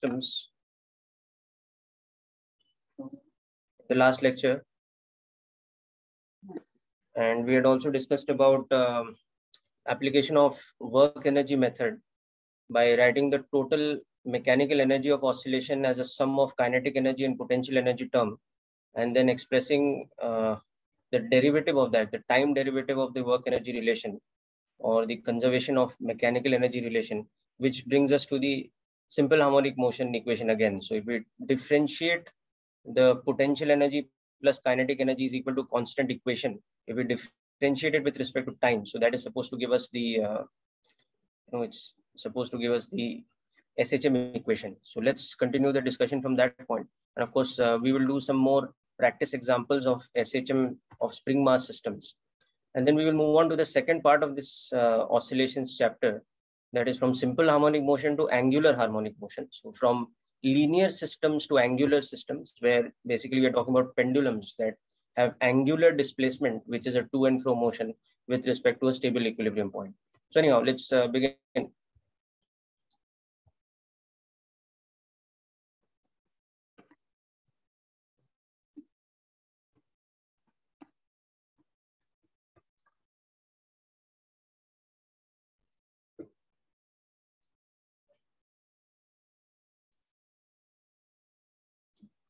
systems. The last lecture, and we had also discussed about application of work energy method by writing the total mechanical energy of oscillation as a sum of kinetic energy and potential energy term, and then expressing the derivative of that, the time derivative of the work energy relation or the conservation of mechanical energy relation, which brings us to the simple harmonic motion equation again. So if we differentiate the potential energy plus kinetic energy is equal to constant equation, if we differentiate it with respect to time, so that is supposed to give us the it's supposed to give us the SHM equation. So let's continue the discussion from that point. And of course, we will do some more practice examples of SHM of spring mass systems. And then we will move on to the second part of this oscillations chapter, that is from simple harmonic motion to angular harmonic motion. So from linear systems to angular systems, where basically we're talking about pendulums that have angular displacement, which is a to and fro motion with respect to a stable equilibrium point. So anyhow, let's begin.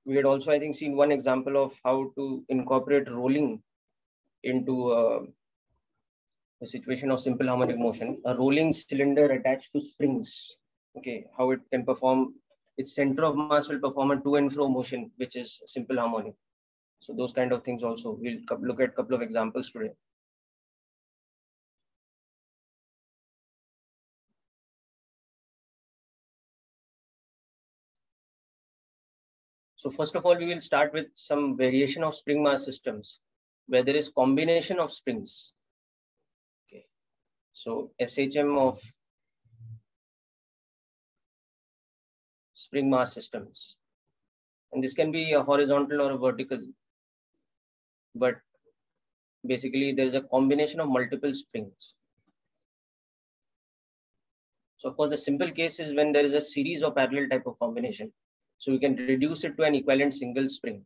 We had also, I think, seen one example of how to incorporate rolling into the situation of simple harmonic motion. A rolling cylinder attached to springs, okay, how it can perform, its center of mass will perform a to and fro motion, which is simple harmonic. So those kind of things also, we'll look at a couple of examples today. So first of all, we will start with some variation of spring mass systems where there is combination of springs. Okay. So SHM of spring mass systems. And this can be a horizontal or a vertical, but basically there is a combination of multiple springs. So of course, the simple case is when there is a series or parallel type of combination. So we can reduce it to an equivalent single spring.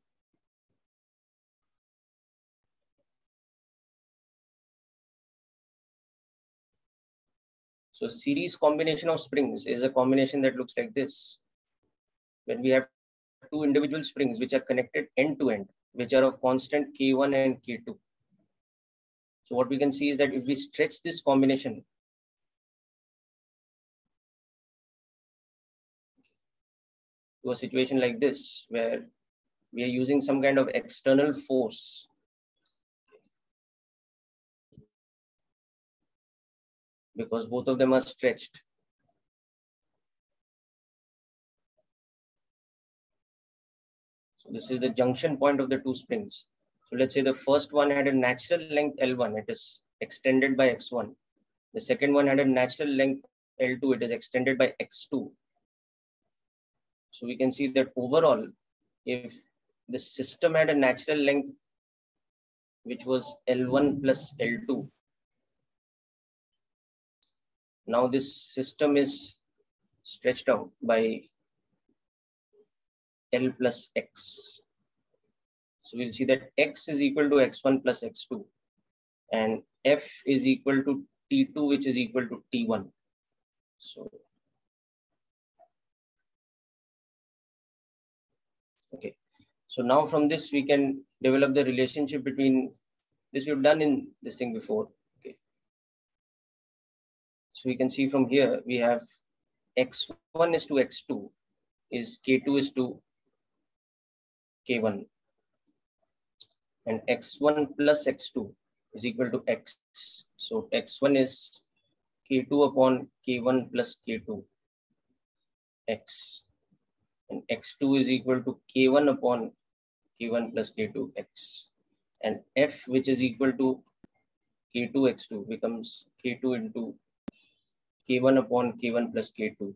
So series combination of springs is a combination that looks like this, when we have two individual springs which are connected end to end, which are of constant K1 and K2. So what we can see is that if we stretch this combination, to a situation like this, where we are using some kind of external force. Because both of them are stretched. So this is the junction point of the two springs. So let's say the first one had a natural length L1, it is extended by X1. The second one had a natural length L2, it is extended by X2. So we can see that overall, if the system had a natural length, which was L1 plus L2. Now this system is stretched out by L plus X. So we'll see that X is equal to X1 plus X2. And F is equal to T2, which is equal to T1. So okay, so now from this we can develop the relationship between this. We've done in this thing before. Okay, so we can see from here we have x1 is to x2 is k2 is to k1, and x1 plus x2 is equal to x. So x1 is k2 upon k1 plus k2 x. And x2 is equal to k1 upon k1 plus k2 x, and f, which is equal to k2 x2, becomes k2 into k1 upon k1 plus k2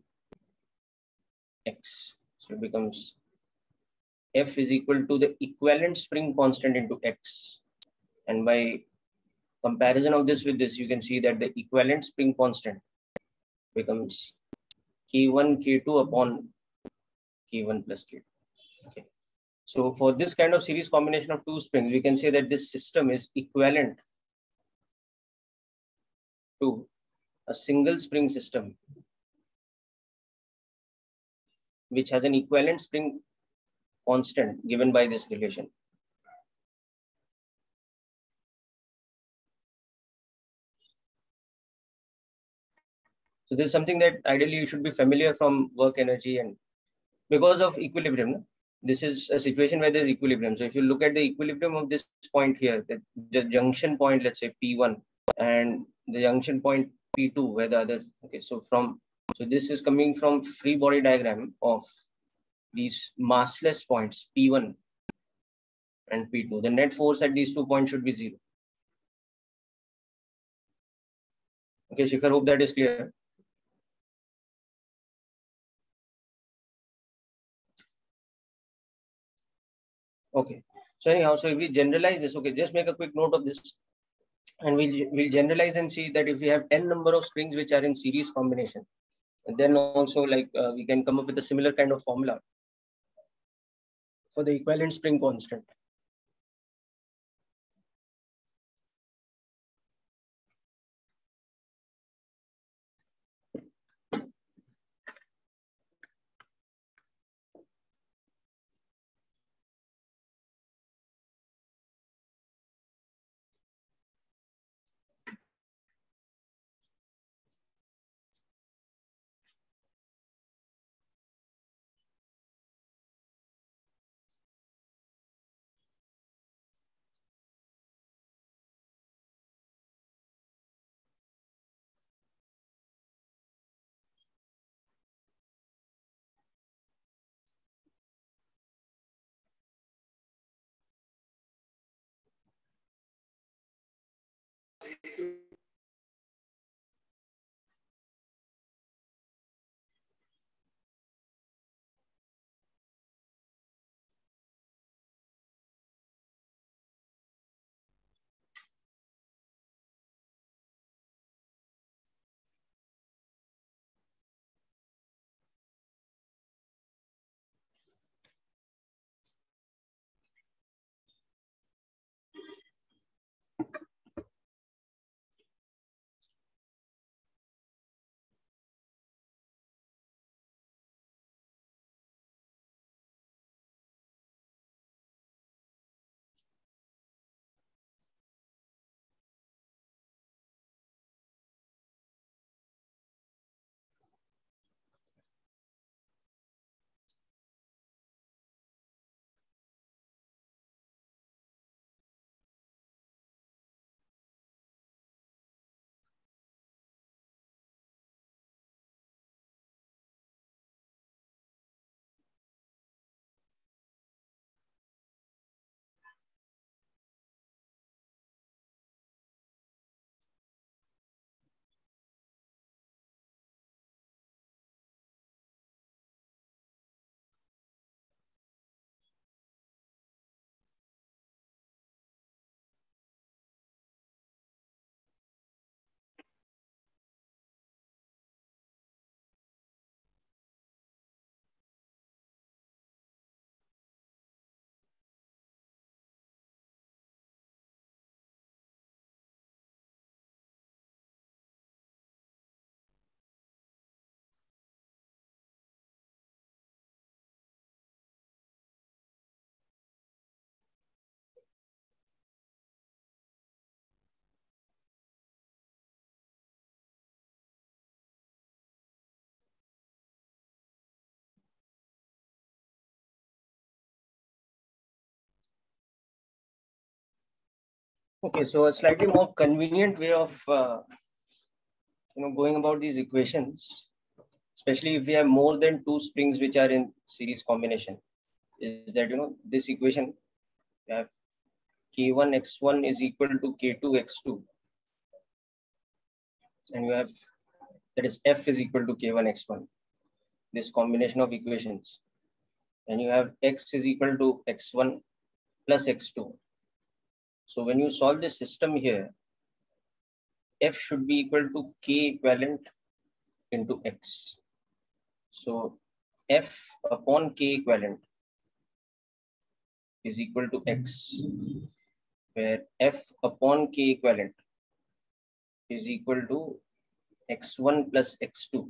x. So it becomes f is equal to the equivalent spring constant into x, and by comparison of this with this, you can see that the equivalent spring constant becomes k1 k2 upon K1 plus K2. Okay. So for this kind of series combination of two springs, we can say that this system is equivalent to a single spring system, which has an equivalent spring constant given by this relation. So this is something that ideally you should be familiar from work energy, and because of equilibrium, this is a situation where there's equilibrium. So if you look at the equilibrium of this point here, the junction point, let's say P1, and the junction point P2, where the other, okay, so this is coming from free body diagram of these massless points P1 and P2. The net force at these 2 points should be zero. Okay, Shikhar, hope that is clear. Okay, so anyhow, so if we generalize this, okay, just make a quick note of this, and we'll generalize and see that if we have n number of springs which are in series combination, and then also like we can come up with a similar kind of formula for the equivalent spring constant. Okay, so a slightly more convenient way of going about these equations, especially if we have more than 2 springs which are in series combination, is that this equation, we have K1x1 is equal to K2x2, and you have that is F is equal to K1x1. This combination of equations, and you have X is equal to x1 plus x2. So when you solve this system here, F should be equal to K equivalent into X. So F upon K equivalent is equal to X, where F upon K equivalent is equal to X1 plus X2.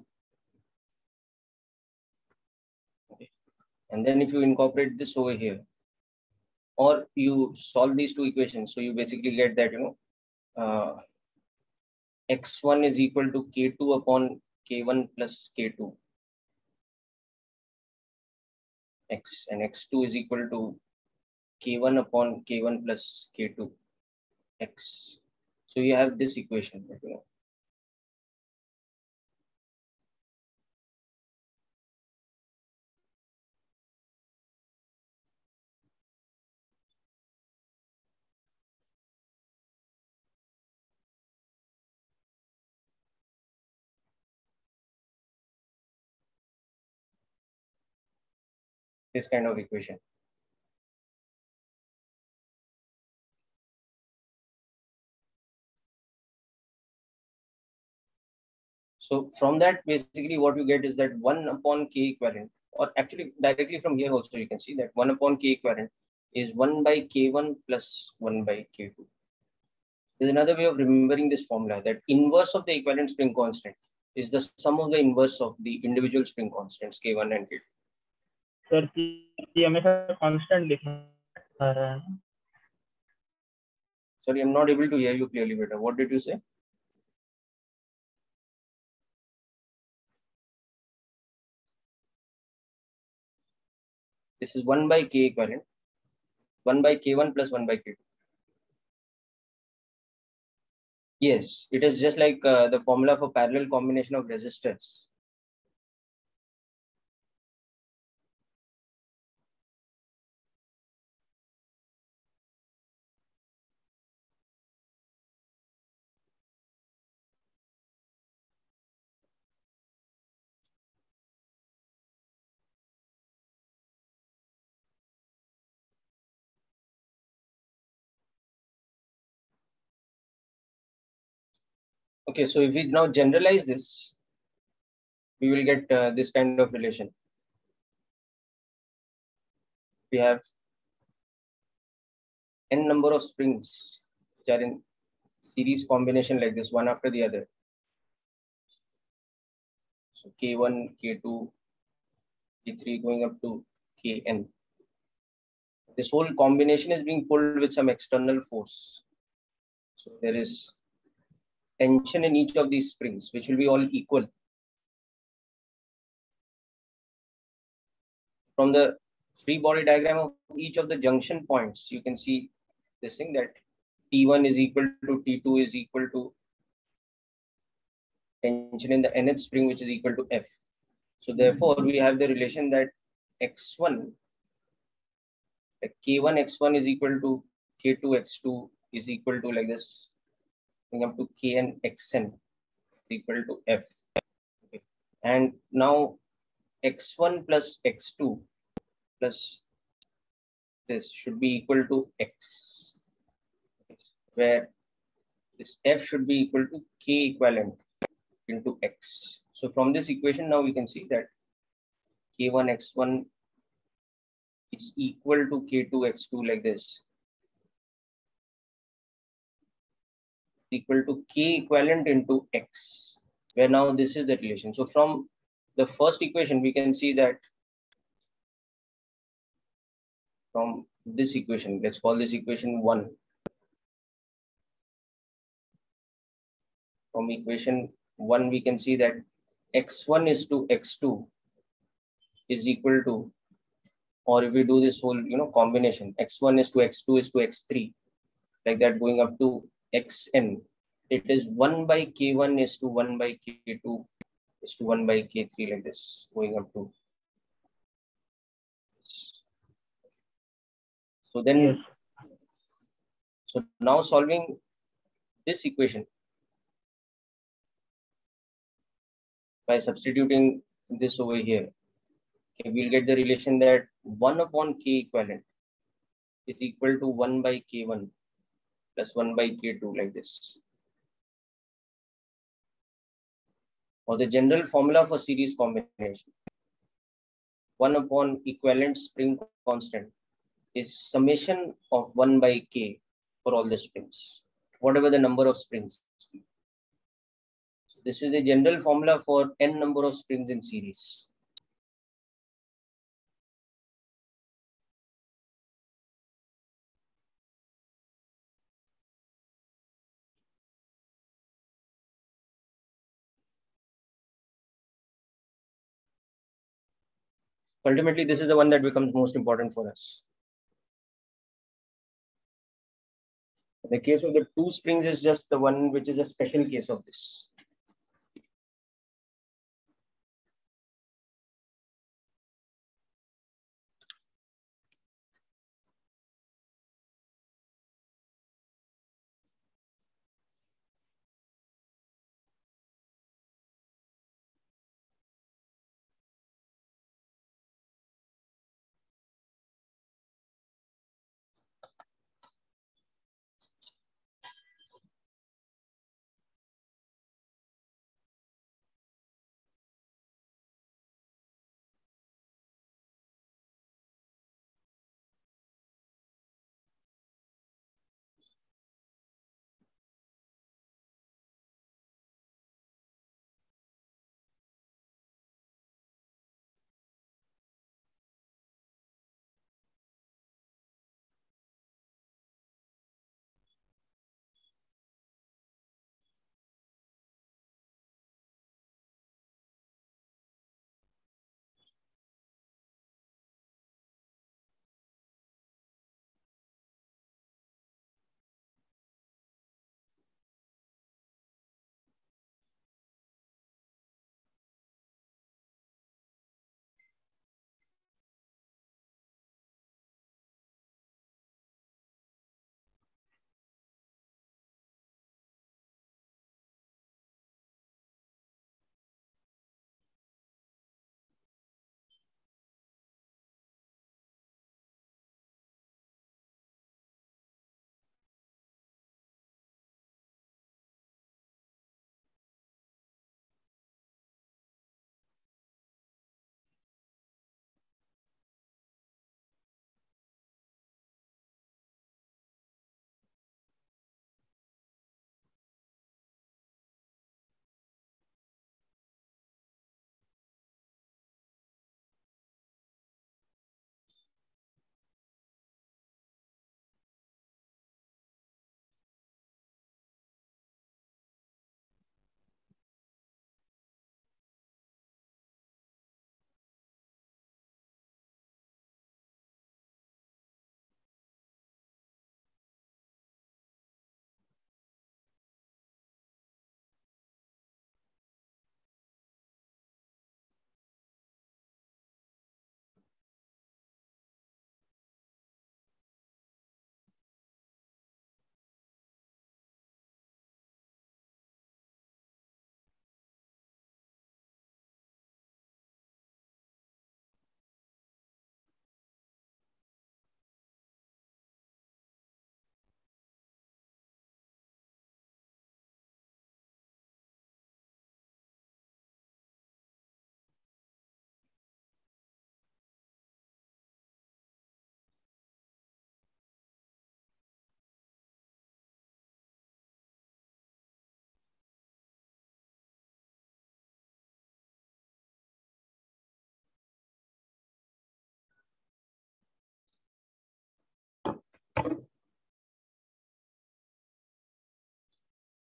Okay. And then if you incorporate this over here, or you solve these two equations, so you basically get that, X1 is equal to K2 upon K1 plus K2. X and X2 is equal to K1 upon K1 plus K2. X. So you have this equation. This kind of equation. So from that, basically what you get is that 1 upon K equivalent, or actually directly from here also you can see that 1 upon K equivalent is 1 by K1 plus 1 by K2. There's another way of remembering this formula, that inverse of the equivalent spring constant is the sum of the inverse of the individual spring constants K1 and K2. Sir, constant Sorry, I'm not able to hear you clearly, beta. What did you say? This is 1 by K equivalent, 1 by K1 plus 1 by K2. Yes, it is just like the formula for parallel combination of resistors. Okay, so if we now generalize this, we will get this kind of relation. We have n number of springs which are in series combination like this, one after the other. So K1, K2, K3 going up to Kn. This whole combination is being pulled with some external force. So there is tension in each of these springs, which will be all equal. From the free body diagram of each of the junction points, you can see this thing that T1 is equal to T2 is equal to tension in the nth spring, which is equal to F. So therefore, we have the relation that X1, that K1 X1 is equal to K2 X2 is equal to like this, up to Kn Xn is equal to F. Okay. And now X1 plus X2 plus this should be equal to X, where this F should be equal to K equivalent into X. So from this equation now we can see that K1 X1 is equal to K2 X2 like this, equal to K equivalent into X, where now this is the relation. So from the first equation, we can see that from this equation, let's call this equation 1. From equation 1, we can see that X1 is to X2 is equal to, or if we do this whole, combination, X1 is to X2 is to X3, like that going up to Xn, it is 1 by K1 is to 1 by K2 is to 1 by K3 like this, going up to. So then, so now solving this equation by substituting this over here, okay, we'll get the relation that 1 upon K equivalent is equal to 1 by K1 plus 1 by K2 like this. Or the general formula for series combination. 1 upon equivalent spring constant is summation of 1 by k for all the springs, whatever the number of springs. So this is the general formula for n number of springs in series. Ultimately, this is the one that becomes most important for us. The case of the two springs is just the one which is a special case of this.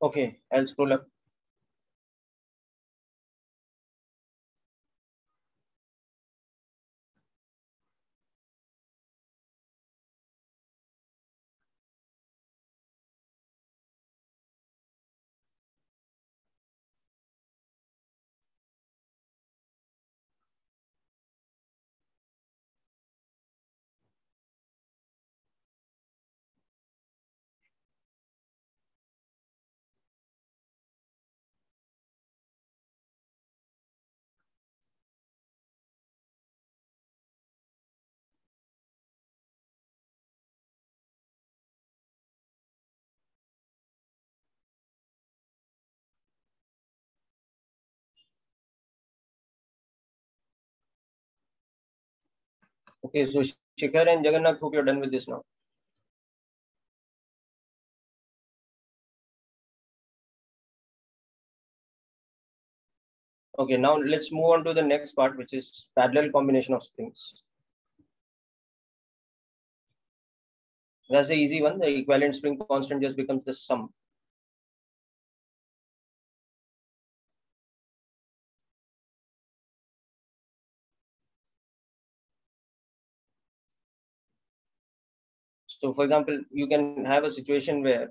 Okay, I'll scroll up. Okay, so Shikhar and Jagannath, hope you're done with this now. Okay, now let's move on to the next part, which is parallel combination of springs. That's the easy one. The equivalent spring constant just becomes the sum. So for example, you can have a situation where,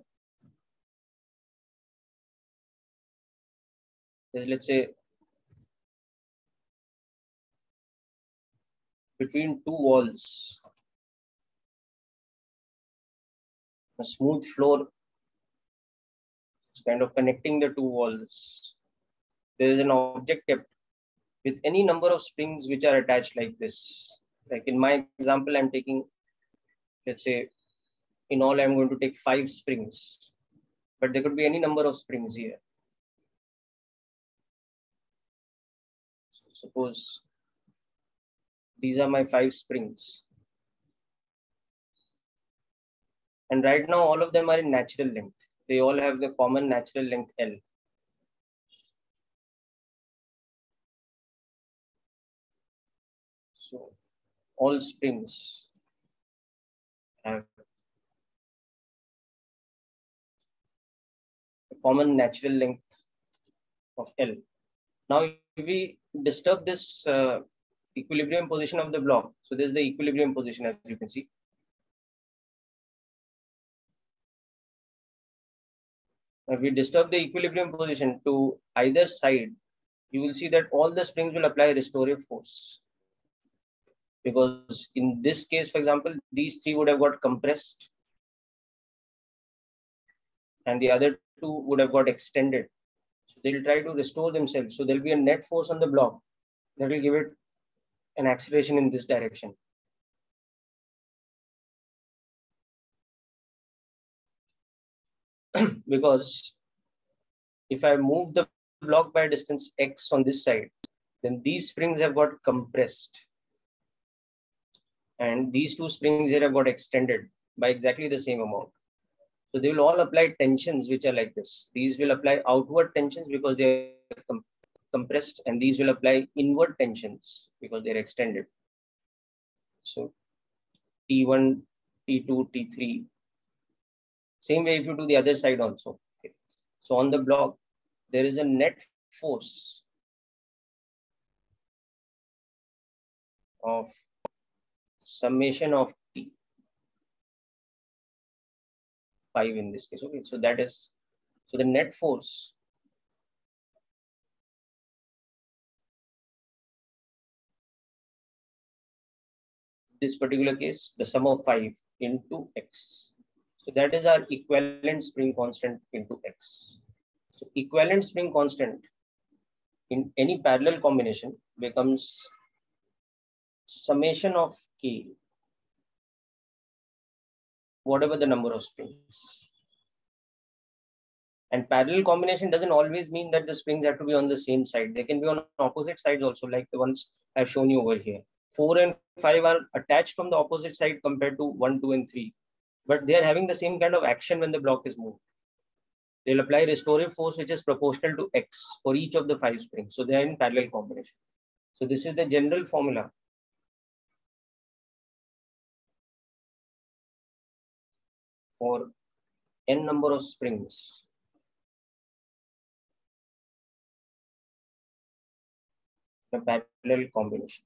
let's say, between two walls, a smooth floor is kind of connecting the two walls. There is an object kept with any number of springs which are attached like this. Like in my example, I'm taking, let's say, in all, I'm going to take 5 springs, but there could be any number of springs here. So suppose these are my 5 springs. And right now, all of them are in natural length. They all have the common natural length L. So all springs have a common natural length of L. Now, if we disturb this equilibrium position of the block, so this is the equilibrium position, as you can see. If we disturb the equilibrium position to either side, you will see that all the springs will apply restorative force. Because in this case, for example, these 3 would have got compressed and the other 2 would have got extended. So they'll try to restore themselves. So there'll be a net force on the block that will give it an acceleration in this direction. Because if I move the block by distance x on this side, then these springs have got compressed. And these 2 springs here have got extended by exactly the same amount. So they will all apply tensions which are like this. These will apply outward tensions because they are compressed, and these will apply inward tensions because they are extended. So T1, T2, T3. Same way if you do the other side also. Okay. So on the block, there is a net force of summation of T, 5 in this case. Okay, so that is, so the net force in this particular case, the sum of 5 into x. So that is our equivalent spring constant into x. So equivalent spring constant in any parallel combination becomes summation of k, whatever the number of springs. And parallel combination doesn't always mean that the springs have to be on the same side. They can be on opposite sides also, like the ones I've shown you over here. 4 and 5 are attached from the opposite side compared to 1, 2, and 3. But they are having the same kind of action when the block is moved. They'll apply restorative force, which is proportional to x for each of the 5 springs. So they are in parallel combination. So this is the general formula for n number of springs. The parallel combination.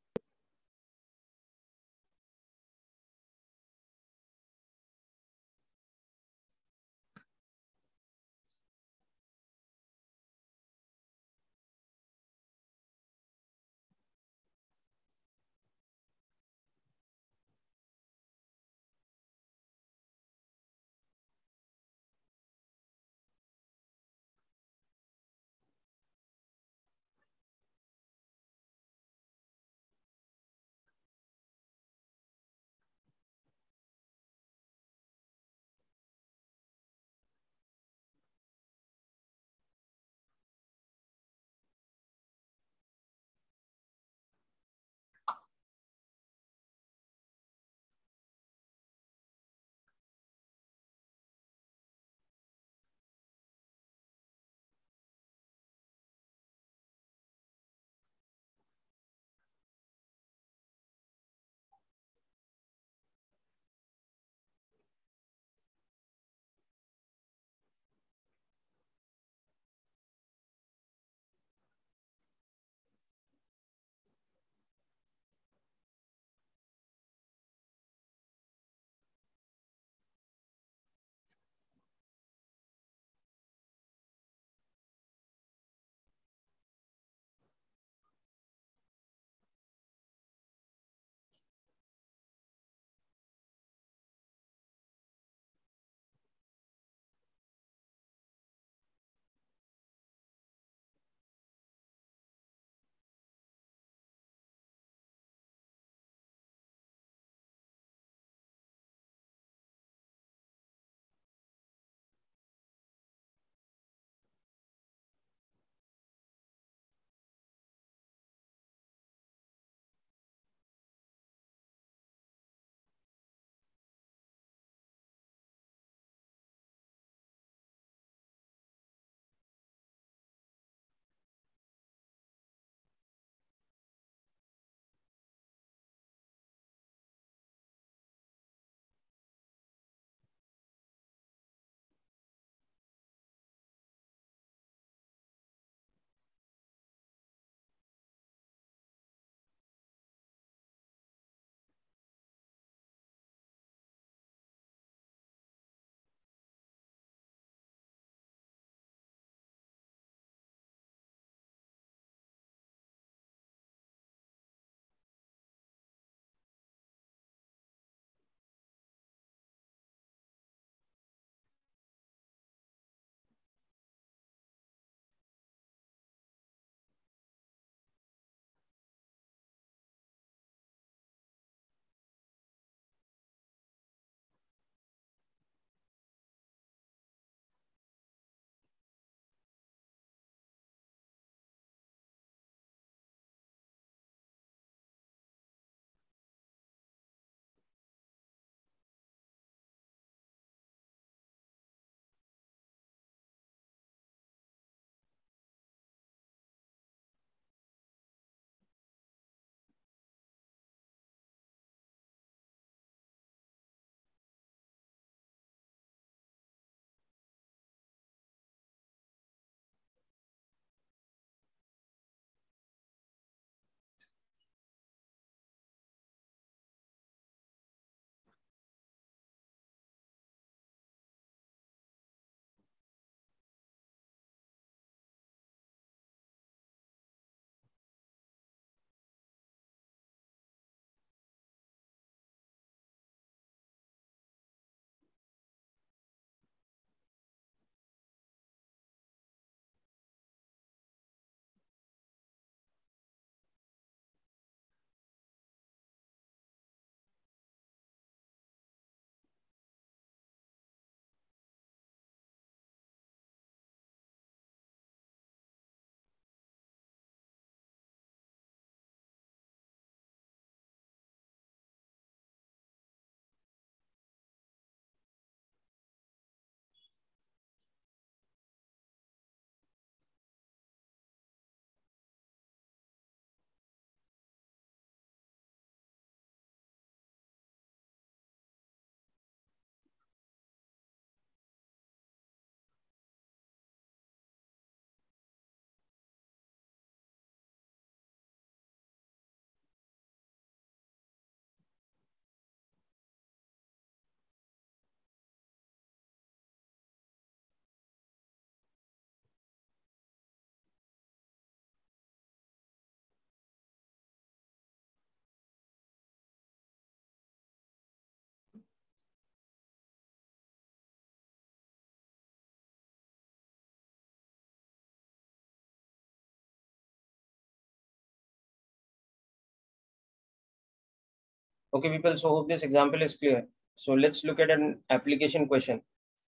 Okay, people, so hope this example is clear. So let's look at an application question.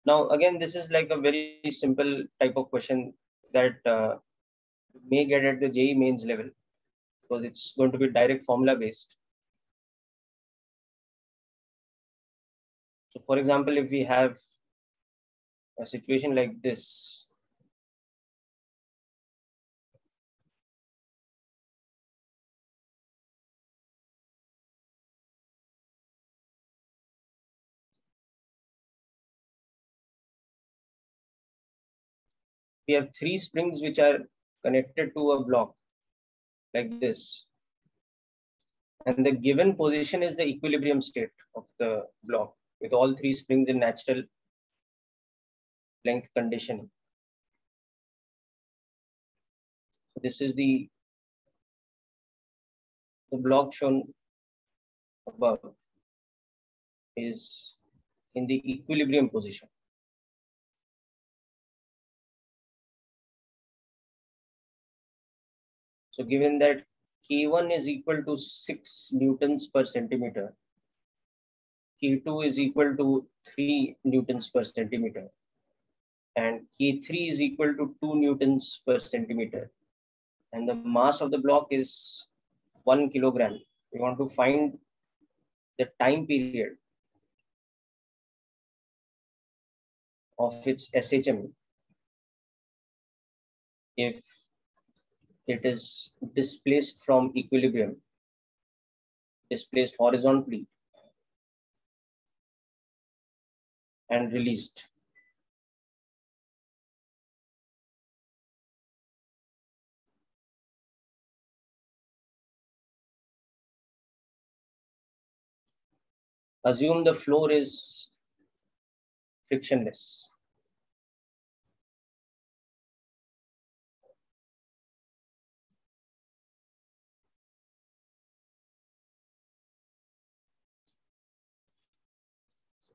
Now, again, this is like a very simple type of question that may get at the JEE mains level because it's going to be direct formula based. So for example, if we have a situation like this, we have three springs which are connected to a block like this, and the given position is the equilibrium state of the block with all three springs in natural length condition. So this is the block shown above is in the equilibrium position. So given that K1 is equal to 6 newtons per centimeter, K2 is equal to 3 newtons per centimeter, and K3 is equal to 2 newtons per centimeter, and the mass of the block is 1 kilogram. We want to find the time period of its SHM if it is displaced from equilibrium, displaced horizontally and released. Assume the floor is frictionless.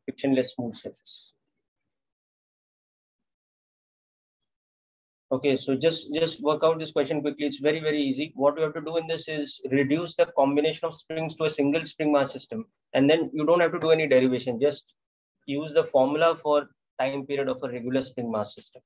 Frictionless smooth surface. Okay, so just work out this question quickly. It's very, very easy. What you have to do in this is reduce the combination of springs to a single spring mass system. And then you don't have to do any derivation. Just use the formula for time period of a regular spring mass system.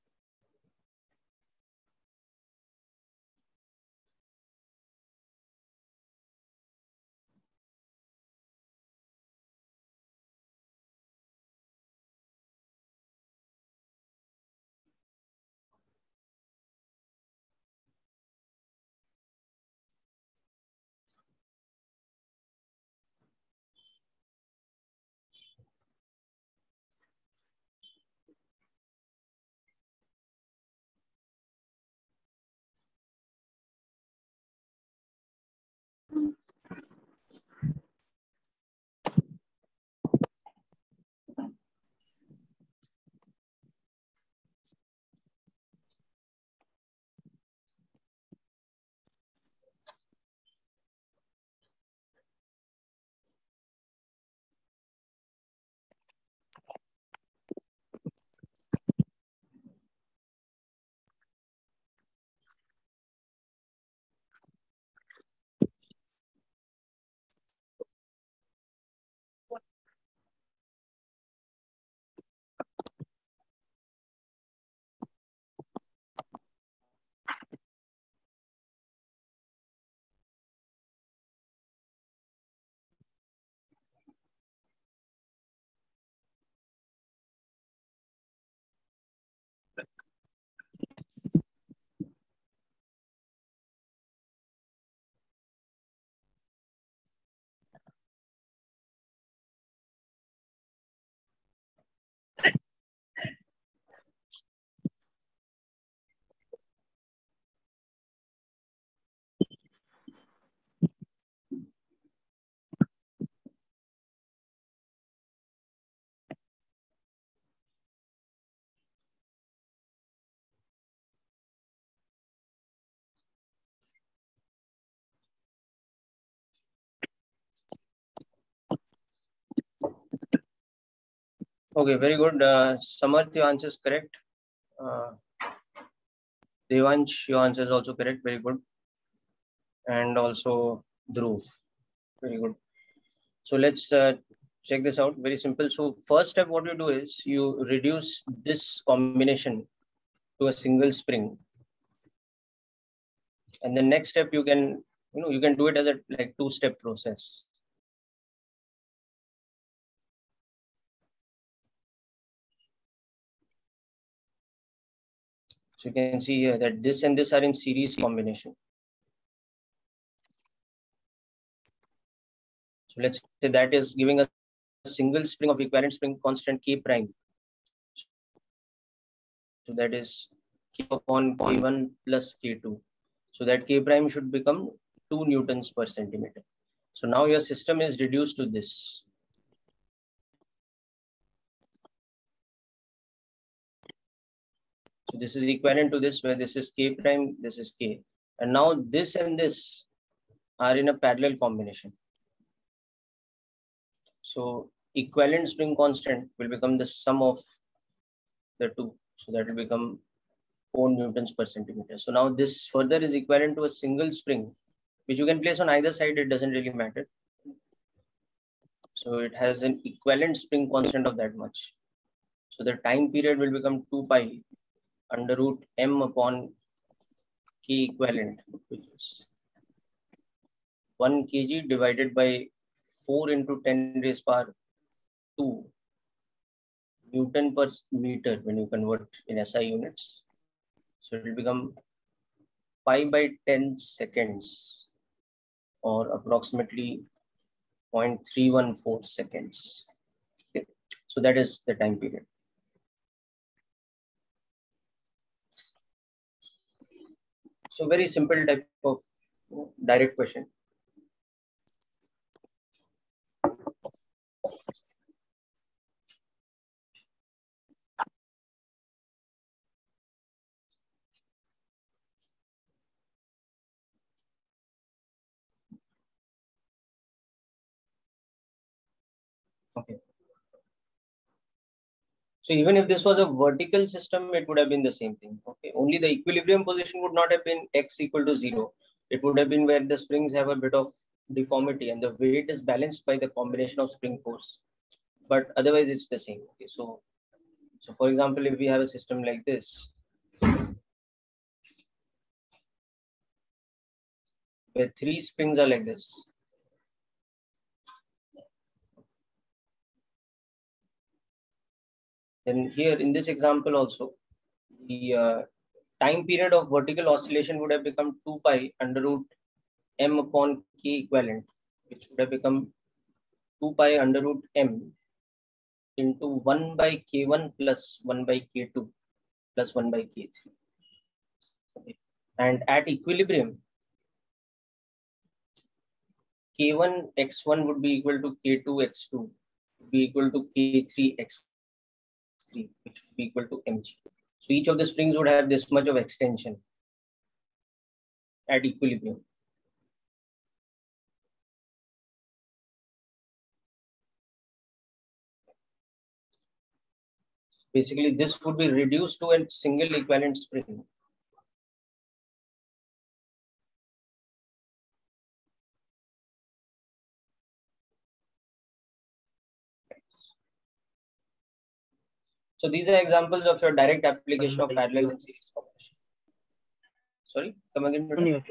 Okay, very good. Samarth, your answer is correct. Devansh, your answer is also correct. Very good. And also Dhruv. Very good. So let's check this out. Very simple. So first step, what you do is you reduce this combination to a single spring. And the next step, you can, you can do it as a two-step process. So you can see here that this and this are in series combination. So let's say that is giving us a single spring of equivalent spring constant K prime. So that is K upon K1 plus K2. So that K prime should become 2 Newtons per centimeter. So now your system is reduced to this. So this is equivalent to this, where this is K prime, this is K. And now this and this are in a parallel combination. So equivalent spring constant will become the sum of the two. So that will become 4 Newtons per centimeter. So now this further is equivalent to a single spring, which you can place on either side. It doesn't really matter. So it has an equivalent spring constant of that much. So the time period will become 2 pi. Under root m upon k equivalent, which is 1 kg divided by 4 into 10 raised power 2 Newton per meter when you convert in SI units. So it will become 5 by 10 seconds or approximately 0.314 seconds. Okay. So that is the time period. So very simple type of direct question. Okay. So even if this was a vertical system, it would have been the same thing. Okay, only the equilibrium position would not have been x equal to 0. It would have been where the springs have a bit of deformity and the weight is balanced by the combination of spring force. But otherwise, it's the same. Okay, so for example, if we have a system like this, where 3 springs are like this. And here in this example also, the time period of vertical oscillation would have become 2 pi under root m upon k equivalent, which would have become 2 pi under root m into 1 by k1 plus 1 by k2 plus 1 by k3. Okay. And at equilibrium, k1 x1 would be equal to k2 x2 would be equal to k3 x3. Which would be equal to mg. So each of the springs would have this much of extension at equilibrium. Basically, this would be reduced to a single equivalent spring. So these are examples of your direct application of parallel and series combination. Sorry, come again.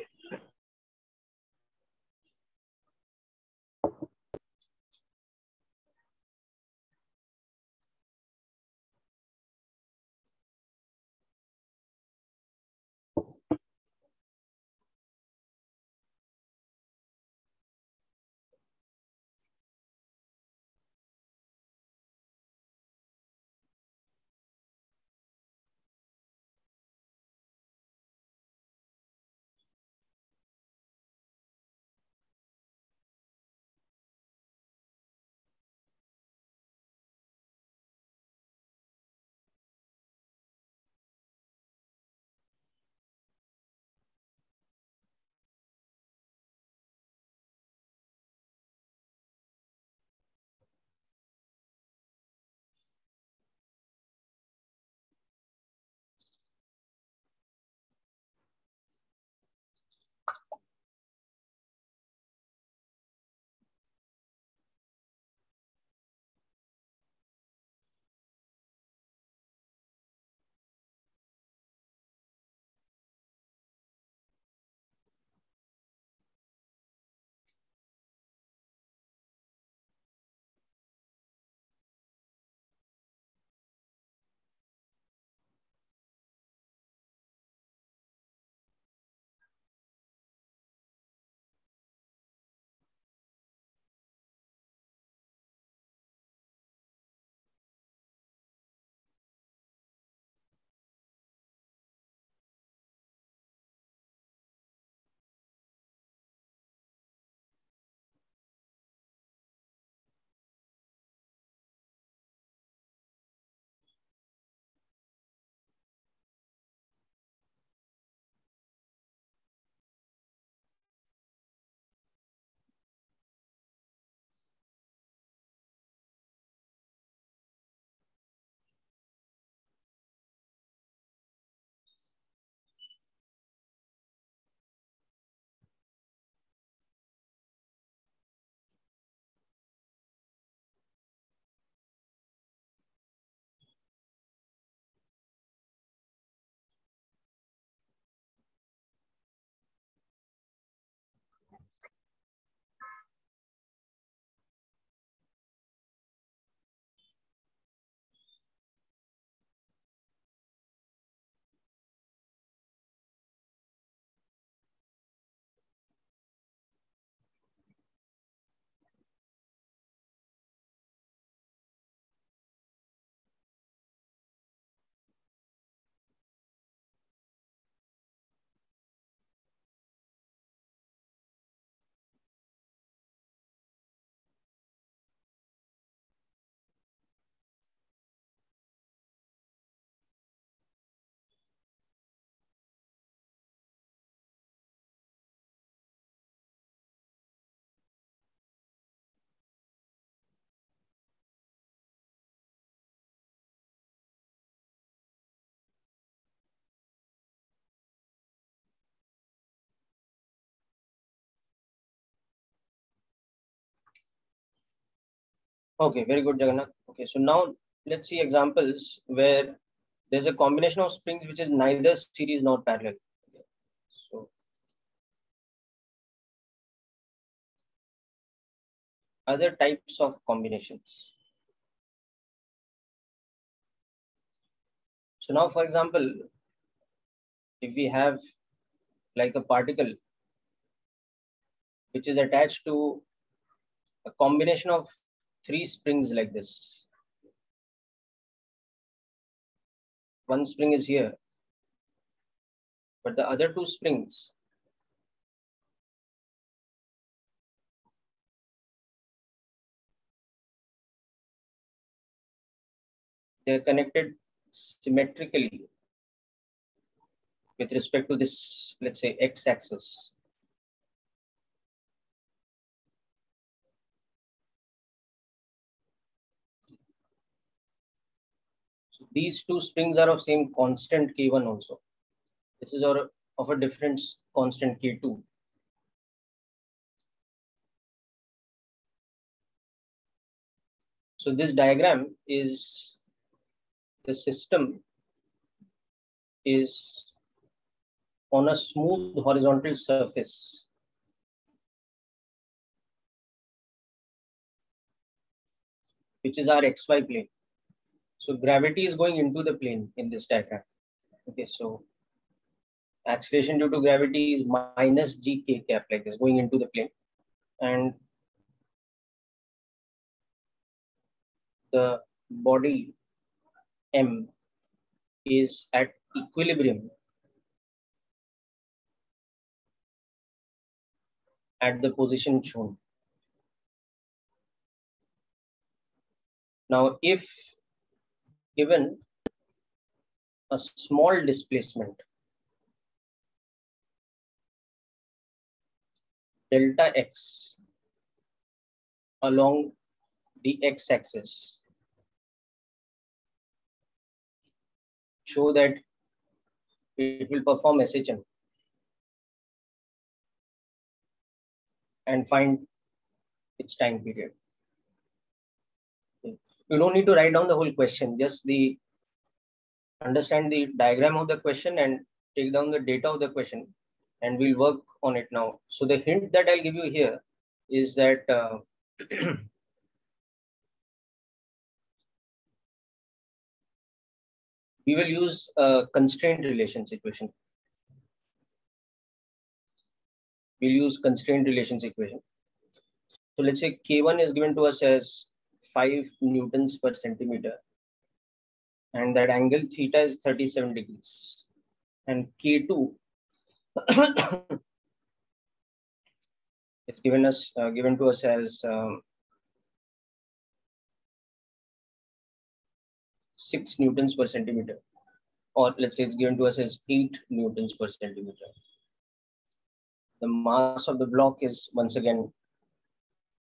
Okay, very good, Jagannath. Okay, so now let's see examples where there's a combination of springs which is neither series nor parallel. So other types of combinations. So now, for example, if we have like a particle which is attached to a combination of three springs like this. One spring is here, but the other two springs they're connected symmetrically with respect to this, let's say, x-axis. These two springs are of same constant K1 also. This is of a different constant K2. So this diagram is the system is on a smooth horizontal surface. Which is our XY plane. So gravity is going into the plane in this diagram. Okay, so acceleration due to gravity is minus GK cap like this going into the plane. And the body M is at equilibrium at the position shown. Now, if given a small displacement, delta x along the x-axis, show that it will perform SHM and find its time period. You don't need to write down the whole question, just understand the diagram of the question and take down the data of the question, and we'll work on it now. So the hint that I'll give you here is that we will use a constrained relation equation. We'll use constrained relations equation. So let's say K1 is given to us as 5 Newtons per centimeter, and that angle theta is 37 degrees, and K2 is given to us as 6 Newtons per centimeter, or let's say it's given to us as 8 Newtons per centimeter. The mass of the block is once again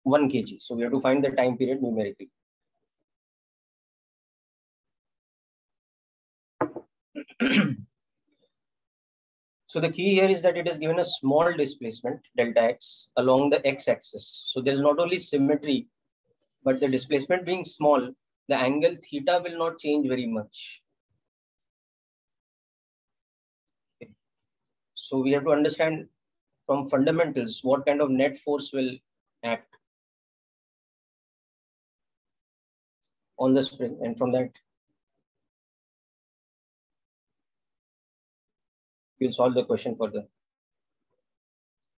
1 kg. So we have to find the time period numerically. So the key here is that it is given a small displacement, delta x, along the x-axis. So there is not only symmetry, but the displacement being small, the angle theta will not change very much. Okay. So we have to understand from fundamentals what kind of net force will act on the spring, and from that you'll solve the question further.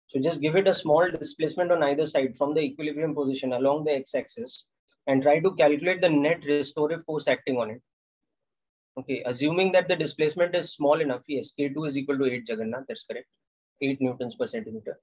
So just give it a small displacement on either side from the equilibrium position along the x-axis and try to calculate the net restorative force acting on it. Okay, assuming that the displacement is small enough, yes, K2 is equal to 8, Jagannath, that's correct, 8 Newtons per centimeter.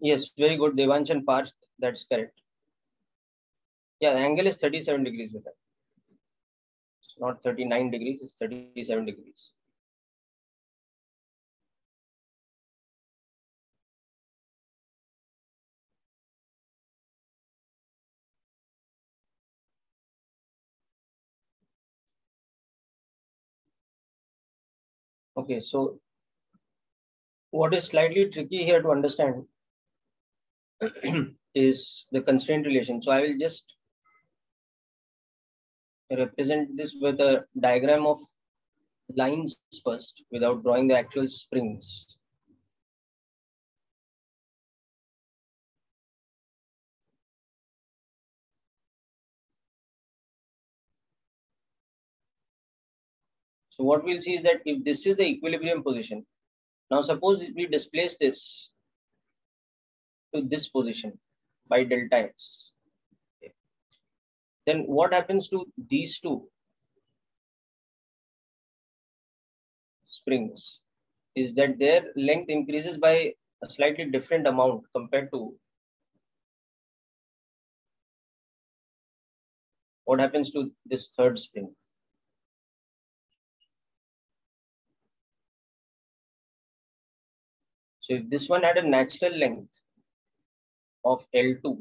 Yes, very good, Devansh and Parth. That's correct. Yeah, the angle is 37 degrees with that. It's not 39 degrees, it's 37 degrees. Okay, so what is slightly tricky here to understand is the constraint relation. So I will just represent this with a diagram of lines first without drawing the actual springs. So what we'll see is that if this is the equilibrium position, now suppose we displace this to this position by delta x. Okay. Then what happens to these two springs is that their length increases by a slightly different amount compared to what happens to this third spring. So if this one had a natural length of L2,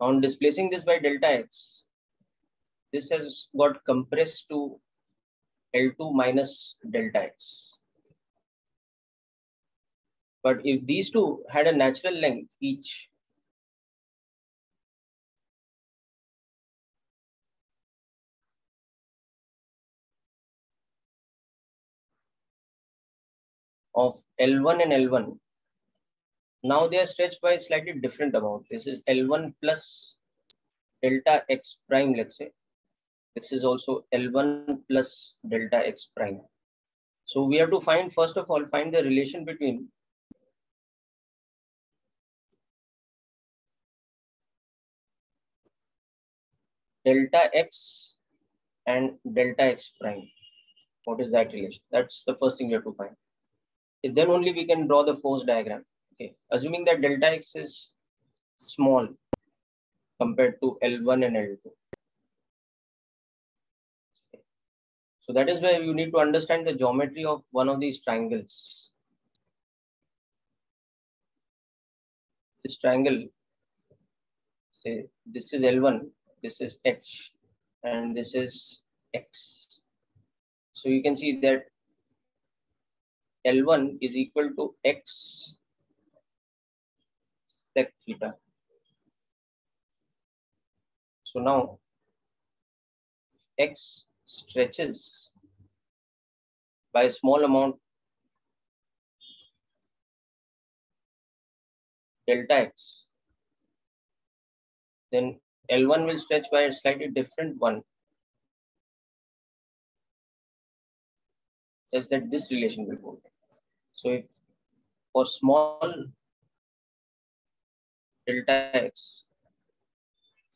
on displacing this by delta x, this has got compressed to L2 minus delta x. But if these two had a natural length each, of L1 and L1. Now they are stretched by a slightly different amount. This is L1 plus delta x prime, let's say. This is also L1 plus delta x prime. So we have to find, first of all, find the relation between delta x and delta x prime. What is that relation? That's the first thing we have to find. Then only we can draw the force diagram. Okay, assuming that delta x is small compared to L1 and L2. Okay. So that is where you need to understand the geometry of one of these triangles. This triangle, say this is L1, this is H, and this is X. So you can see that L1 is equal to x sec theta. So now x stretches by a small amount delta x. Then L1 will stretch by a slightly different one, such that this relation will hold. So if for small delta x,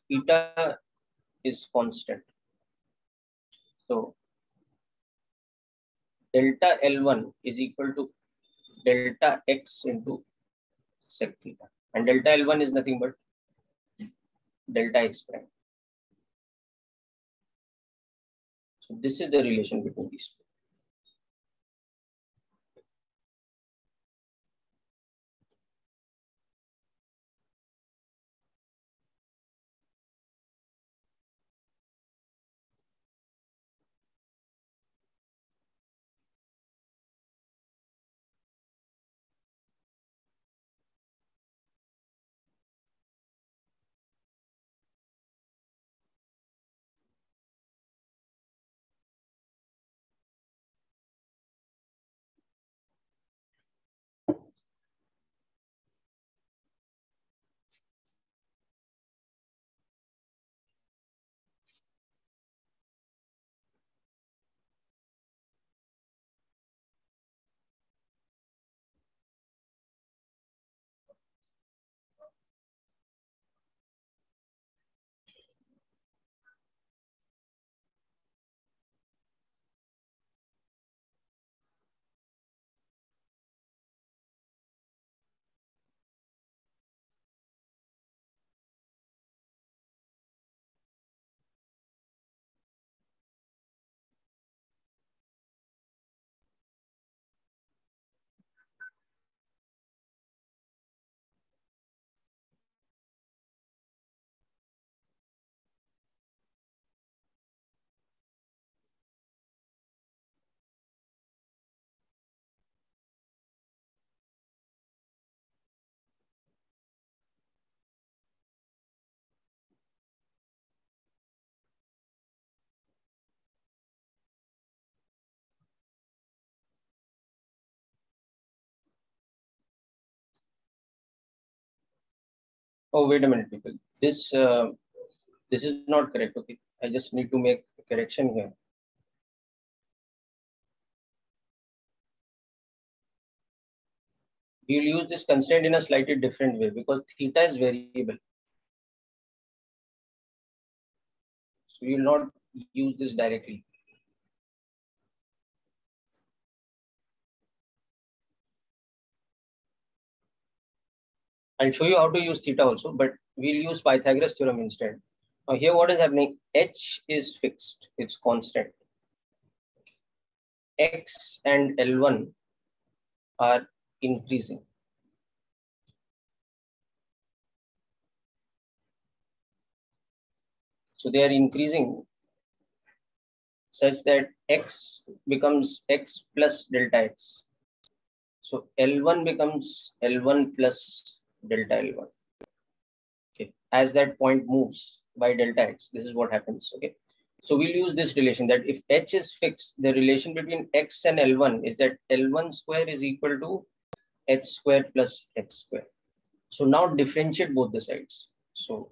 theta is constant. So delta L1 is equal to delta x into sec theta. And delta L1 is nothing but delta x prime. So this is the relation between these two. oh, wait a minute, people. This is not correct. Okay, I just need to make a correction here. We'll use this constraint in a slightly different way because theta is variable. So we will not use this directly. I'll show you how to use theta also, but we'll use Pythagoras theorem instead. Now here what is happening, h is fixed, it's constant. X and L1 are increasing. So they are increasing such that x becomes x plus delta x. So L1 becomes L1 plus delta L1. Okay, as that point moves by delta x, this is what happens. Okay, so we'll use this relation that if h is fixed, the relation between x and L1 is that L1 square is equal to h square plus x square. So now differentiate both the sides. So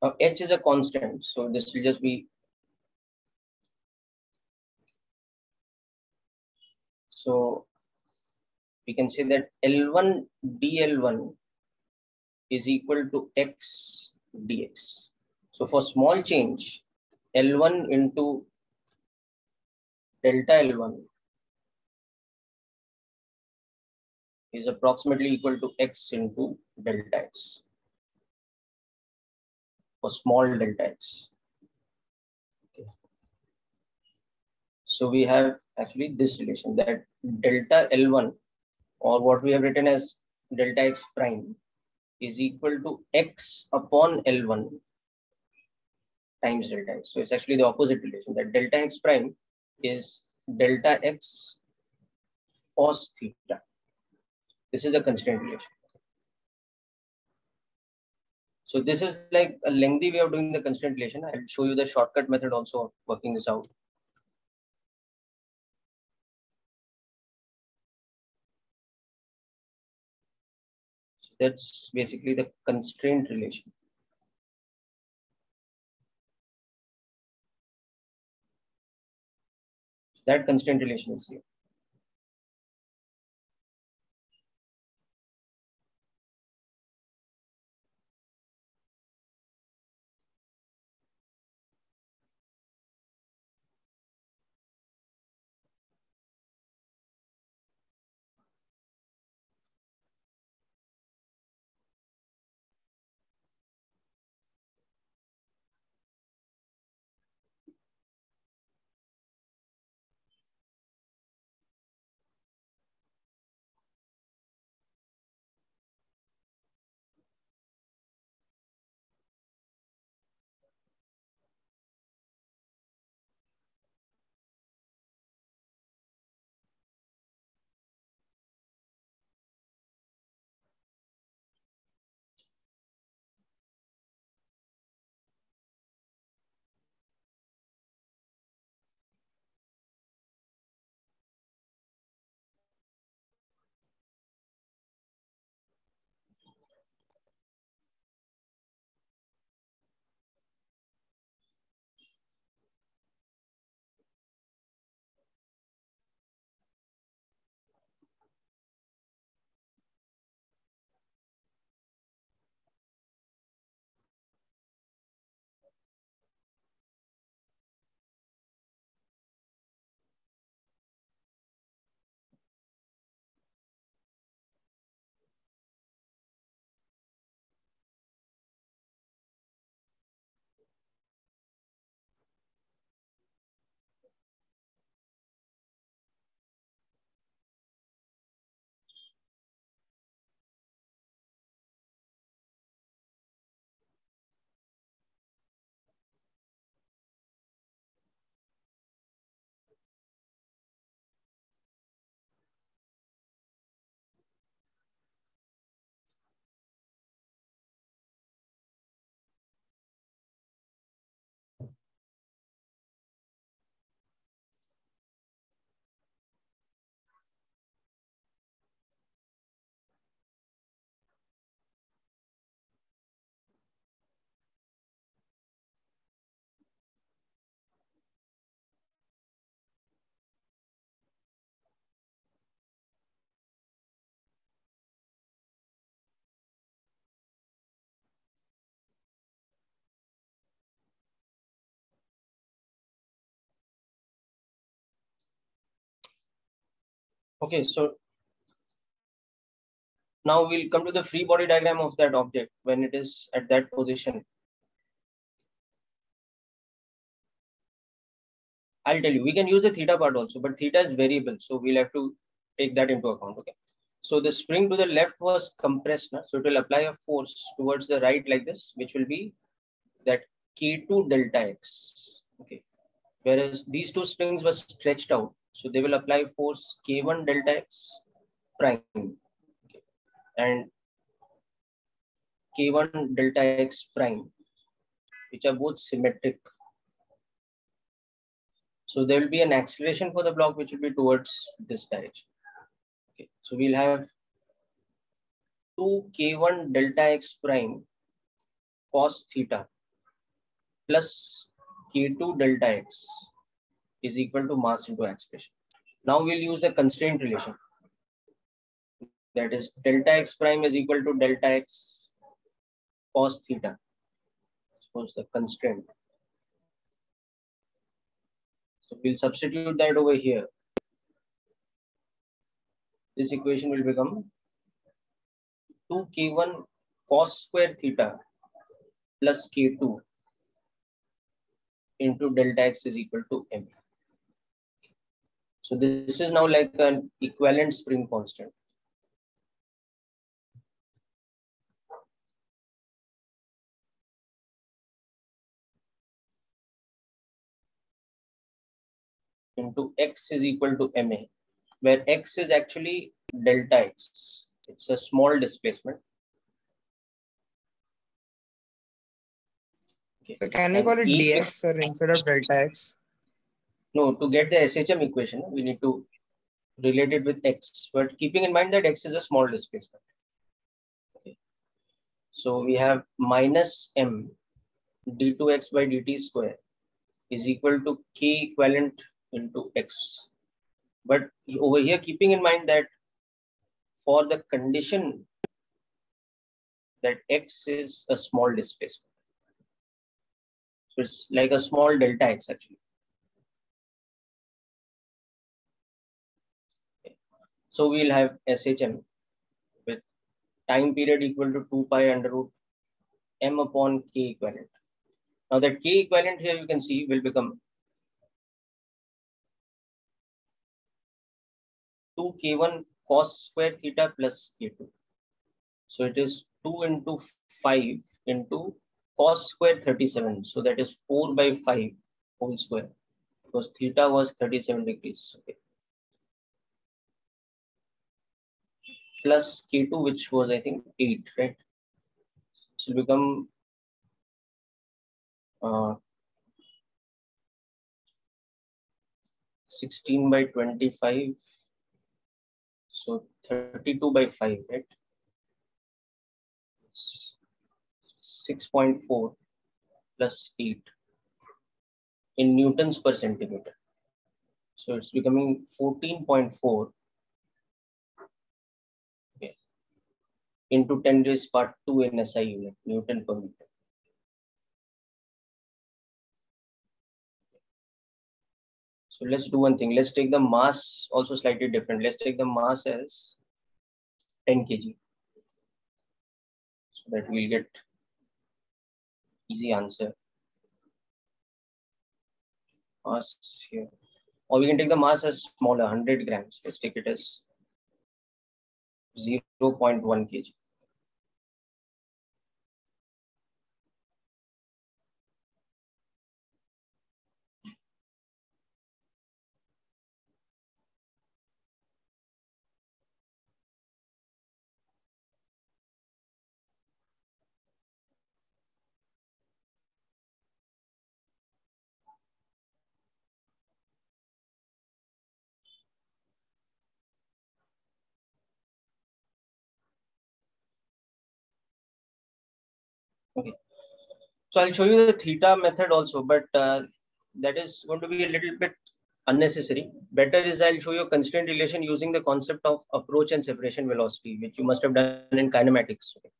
now h is a constant, so this will just be, so we can say that L1 dL1 is equal to x dx. So for small change, L1 into delta L1 is approximately equal to x into delta x. For small delta x. Okay. So we have actually this relation that delta L1, or what we have written as delta x prime, is equal to x upon L1 times delta x. So it's actually the opposite relation that delta x prime is delta x cos theta. This is a constraint relation. So this is like a lengthy way of doing the constraint relation. I'll show you the shortcut method also of working this out. So that's basically the constraint relation. That constraint relation is here. Okay, so now we'll come to the free body diagram of that object when it is at that position. I'll tell you, we can use the theta part also, but theta is variable. So we'll have to take that into account. Okay. So the spring to the left was compressed. So it will apply a force towards the right like this, which will be that K2 delta X. Okay. Whereas these two springs were stretched out. So they will apply force K1 delta X prime. Okay. And K1 delta X prime, which are both symmetric. So there will be an acceleration for the block, which will be towards this direction. Okay. So we'll have 2K1 delta X prime cos theta plus K2 delta X is equal to mass into acceleration. Now we'll use a constraint relation. That is delta X prime is equal to delta X cos theta. Suppose the constraint. So we'll substitute that over here. This equation will become 2k1 cos square theta plus k2 into delta x is equal to m. So this is now like an equivalent spring constant. Into x is equal to ma, where x is actually delta x. It's a small displacement. Okay. So can we call it dx, sir, instead of delta x? No, to get the SHM equation, we need to relate it with x, but keeping in mind that x is a small displacement. Okay. So we have minus m d2x by dt square is equal to k equivalent into x, but over here keeping in mind that for the condition that x is a small displacement, so it's like a small delta x actually. Okay. So we'll have SHM with time period equal to 2 pi under root m upon k equivalent. Now that k equivalent here you can see will become 2k1 cos square theta plus k2. So it is 2 into 5 into cos square 37. So that is 4 by 5 whole square because theta was 37 degrees. Okay. Plus k2, which was I think 8, right? So it will become 16 by 25. So 32 by 5, right? 6.4 plus 8 in newtons per centimeter. So it's becoming 14.4 okay, into 10 raised power 2 in SI unit, newton per meter. So let's do one thing. Let's take the mass also slightly different. Let's take the mass as 10 kg. So that we'll get easy answer. Mass here. Or we can take the mass as smaller, 100 grams. Let's take it as 0.1 kg. Okay, so I'll show you the theta method also, but that is going to be a little bit unnecessary. Better is I'll show you a constraint relation using the concept of approach and separation velocity, which you must have done in kinematics. Okay.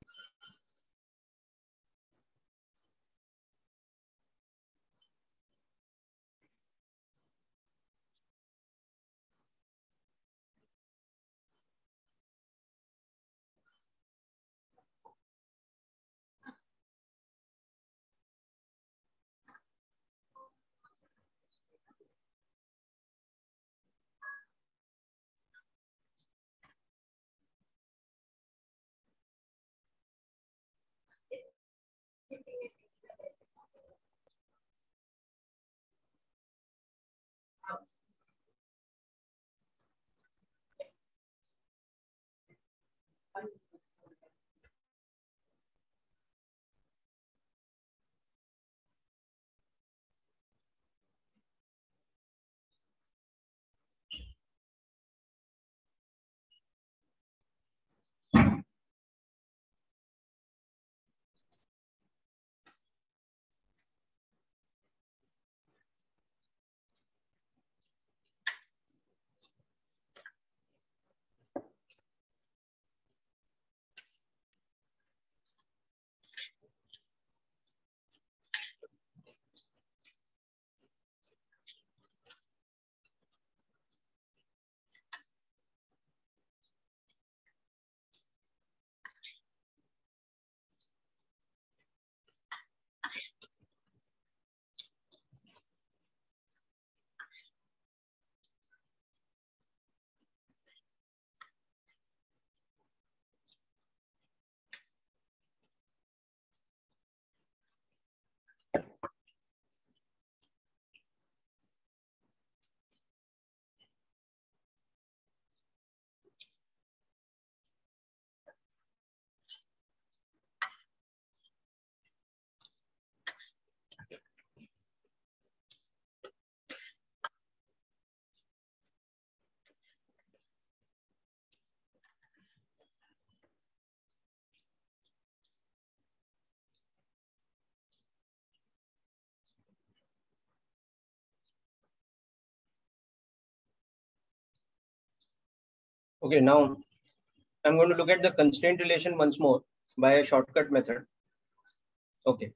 Okay, now I'm going to look at the constraint relation once more by a shortcut method. Okay.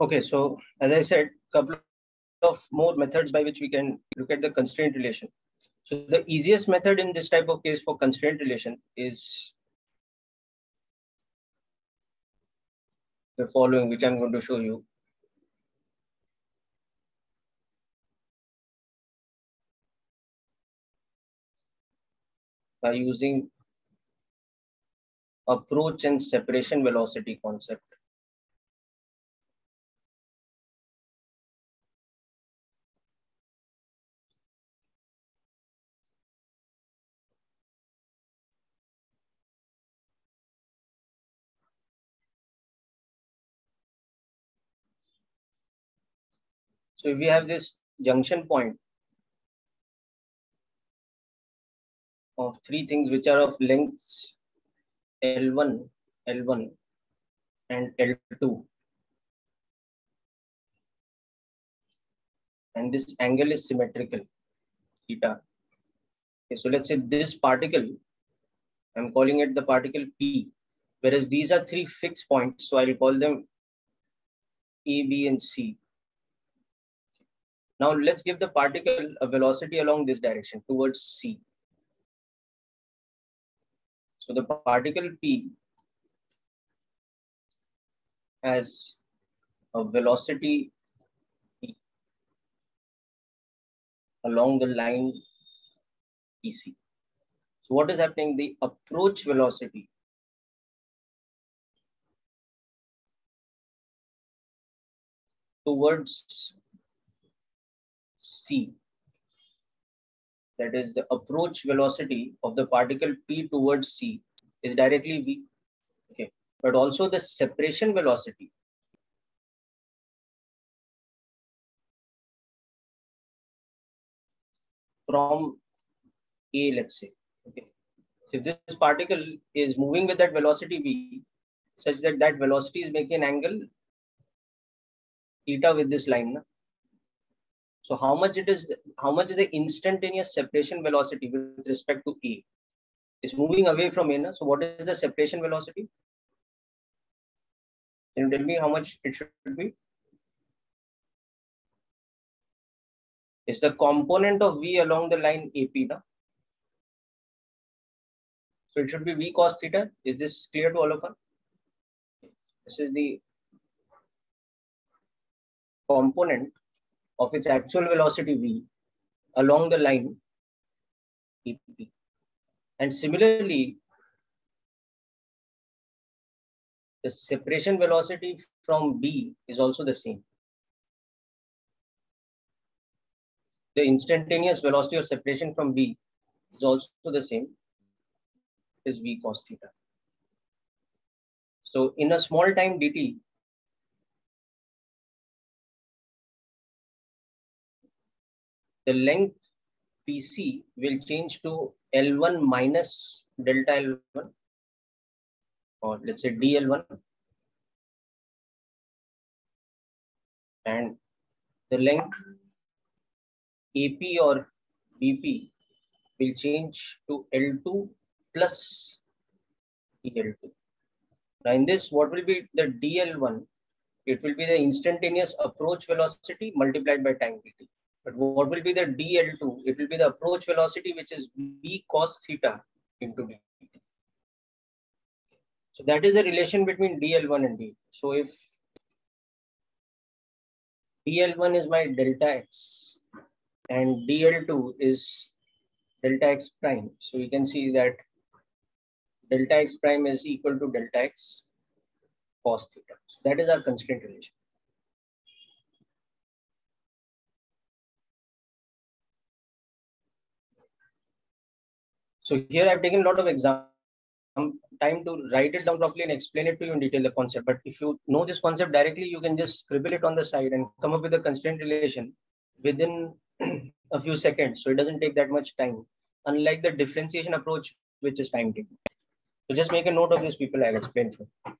Okay, so as I said, a couple of more methods by which we can look at the constraint relation. So the easiest method in this type of case for constraint relation is the following, which I'm going to show you. By using approach and separation velocity concept. So if we have this junction point of three things which are of lengths L1, L1 and L2, and this angle is symmetrical, theta. Okay, so let's say this particle, I'm calling it the particle P, whereas these are three fixed points, so I'll call them A, B and C. Now let's give the particle a velocity along this direction towards C. So the particle P has a velocity P along the line PC. So what is happening? The approach velocity towards C, that is the approach velocity of the particle P towards C, is directly V. Okay, but also the separation velocity from A, let's say. Okay, so if this particle is moving with that velocity V, such that that velocity is making an angle theta with this line. So how much is the instantaneous separation velocity with respect to A? It's moving away from A. So what is the separation velocity? Can you tell me how much it should be? It's the component of V along the line AP. Na? So it should be V cos theta. Is this clear to all of us? This is the component of its actual velocity V along the line EP. And similarly, the separation velocity from B is also the same. The instantaneous velocity of separation from B is also the same as V cos theta. So in a small time dt, the length PC will change to L1 minus delta L1, or let's say DL1. And the length AP or BP will change to L2 plus DL2. Now in this, what will be the DL1? It will be the instantaneous approach velocity multiplied by time dt. But what will be the DL2? It will be the approach velocity, which is v cos theta into dt. So that is the relation between DL1 and DL2. So if DL1 is my delta x and DL2 is delta x prime. So you can see that delta x prime is equal to delta x cos theta. So that is our constraint relation. So here I've taken a lot of time to write it down properly and explain it to you in detail, the concept. But if you know this concept directly, you can just scribble it on the side and come up with a constraint relation within a few seconds. So it doesn't take that much time, unlike the differentiation approach, which is time taking. So just make a note of this, people. I'll explain for you.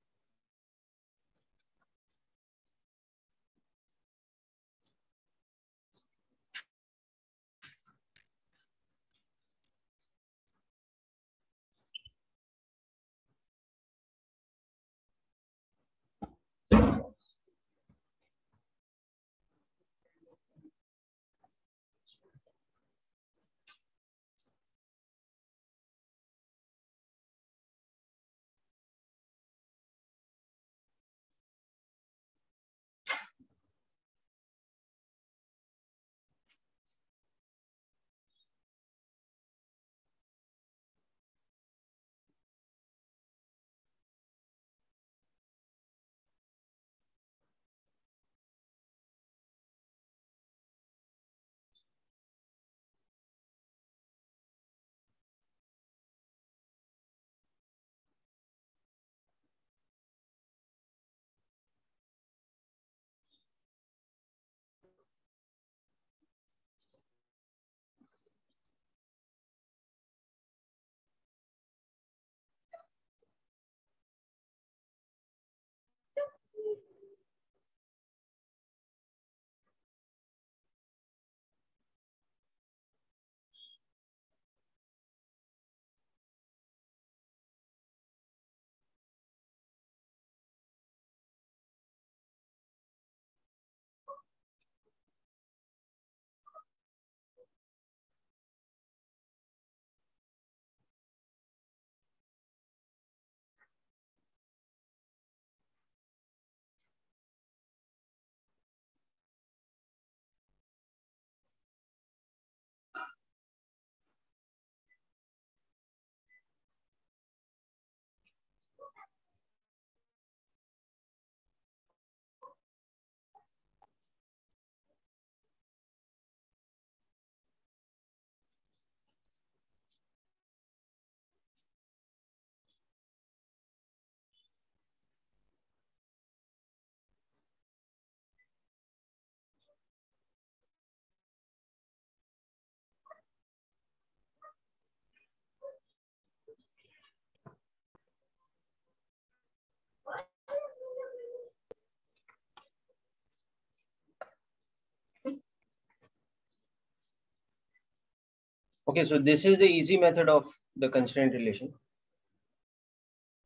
Okay, so this is the easy method of the constraint relation.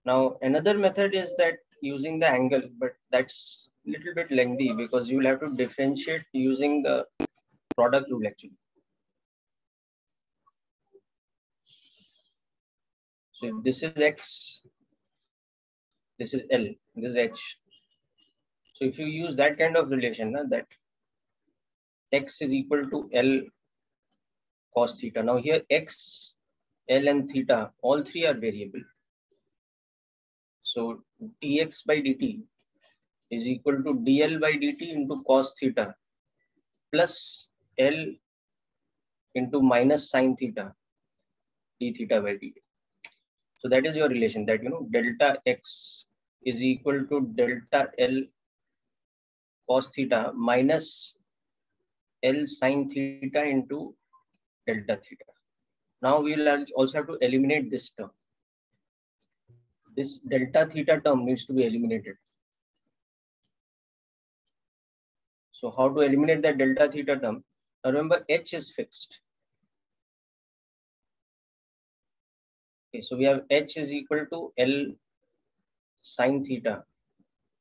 Now, another method is that using the angle, but that's a little bit lengthy because you will have to differentiate using the product rule actually. So if this is X, this is L, this is H. So if you use that kind of relation, that X is equal to L cos theta. Now here X, L and theta, all three are variable. So dx by dt is equal to dl by dt into cos theta plus L into minus sin theta d theta by dt. So that is your relation that, you know, delta X is equal to delta L cos theta minus L sine theta into delta theta. Now we will also have to eliminate this term. This delta theta term needs to be eliminated. So how to eliminate that delta theta term? Now remember, H is fixed. Okay, so we have H is equal to L sine theta,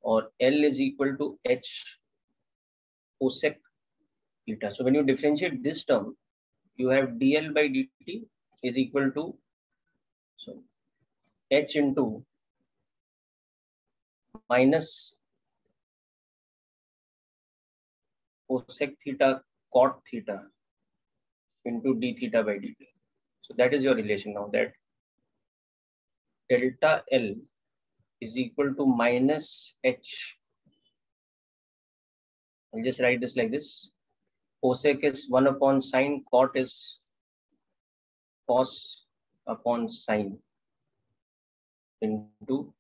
or L is equal to H cosec theta. So when you differentiate this term, you have dl by dt is equal to, so H into minus cosec theta cot theta into d theta by dt. So that is your relation now, that delta L is equal to minus H. I'll just write this like this. Cosec is 1 upon sine, cot is cos upon sine into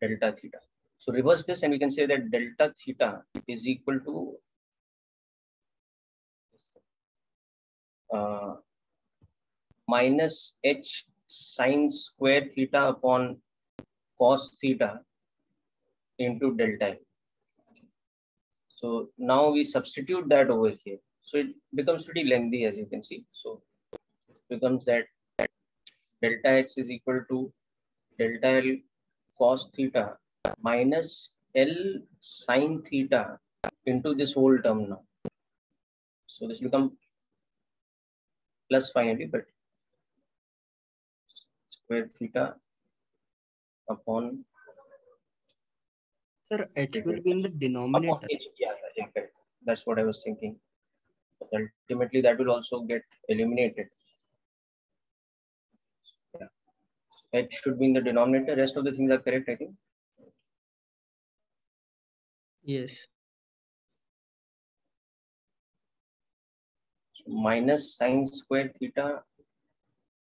delta theta. So reverse this and we can say that delta theta is equal to minus H sine square theta upon cos theta into delta. So now we substitute that over here. So it becomes pretty lengthy, as you can see. So it becomes that delta X is equal to delta L cos theta minus L sine theta into this whole term now. So this becomes plus finally, but square theta upon. Sir, H will be in the denominator. H, yeah, that's what I was thinking. But ultimately, that will also get eliminated. Yeah. H should be in the denominator. Rest of the things are correct, I think. Yes. So minus sine square theta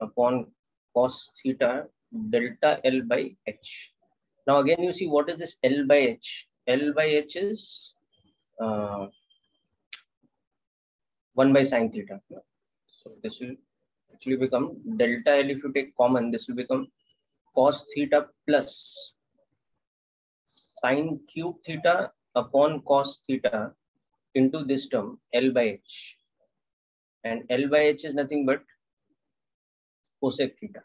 upon cos theta delta L by H. Now again, you see, what is this L by H? L by H is 1 by sine theta. So this will actually become delta L, if you take common, this will become cos theta plus sine cube theta upon cos theta into this term L by H. And L by H is nothing but cosec theta.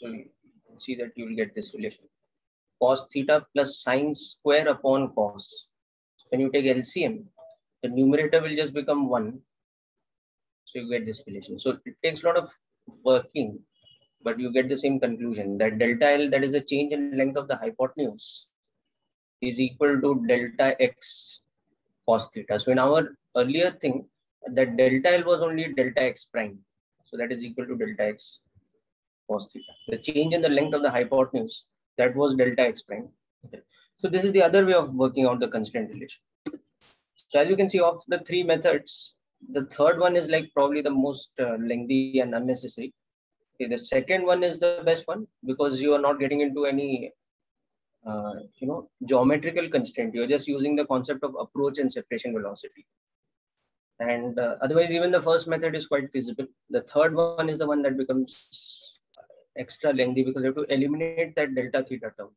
So you see that you will get this relation. Cos theta plus sine square upon cos. When you take LCM, the numerator will just become 1. So you get this relation. So it takes a lot of working, but you get the same conclusion, that delta L, that is the change in length of the hypotenuse, is equal to delta X cos theta. So in our earlier thing, that delta L was only delta X prime. So that is equal to delta X cos theta. The change in the length of the hypotenuse, that was delta X prime. Okay. So this is the other way of working out the constraint relation. So as you can see, of the three methods, the third one is like probably the most lengthy and unnecessary. Okay, the second one is the best one, because you are not getting into any geometrical constraint. You're just using the concept of approach and separation velocity. And otherwise, even the first method is quite feasible. The third one is the one that becomes extra lengthy, because you have to eliminate that delta theta term.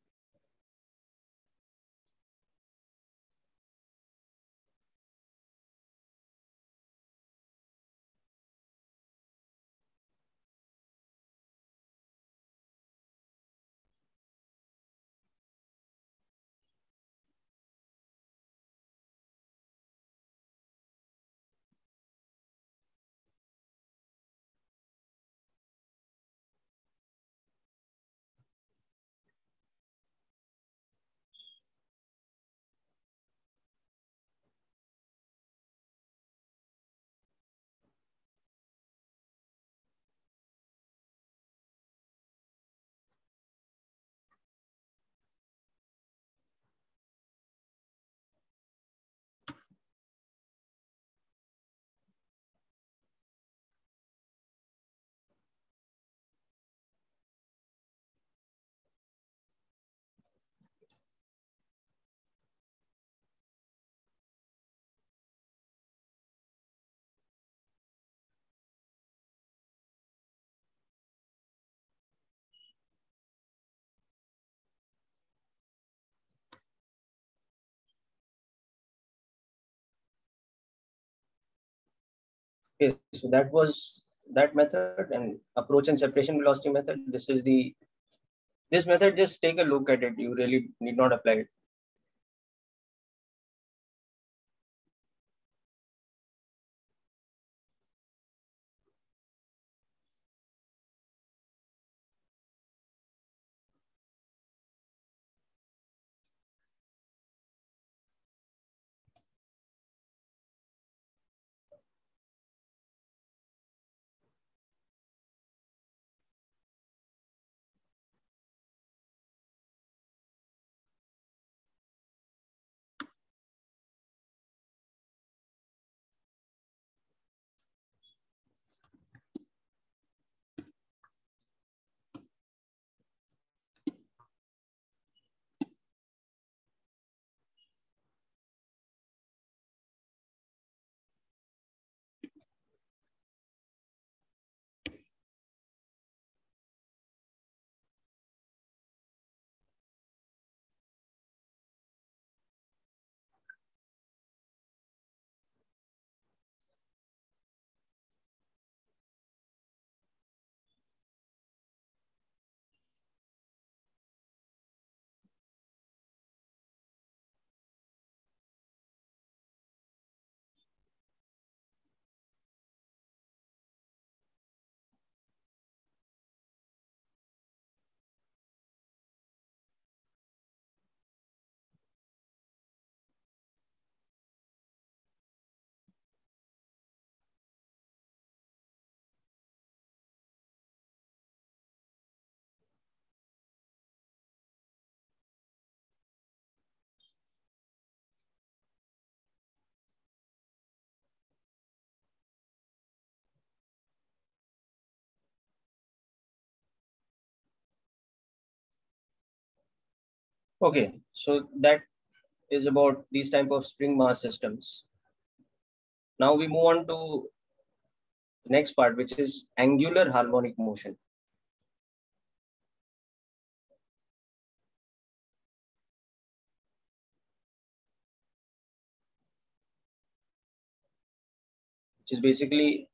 Okay, so that was that method and approach and separation velocity method. This method, just take a look at it. You really need not apply it. Okay, so that is about these type of spring mass systems. Now we move on to the next part, which is angular harmonic motion. Which is basically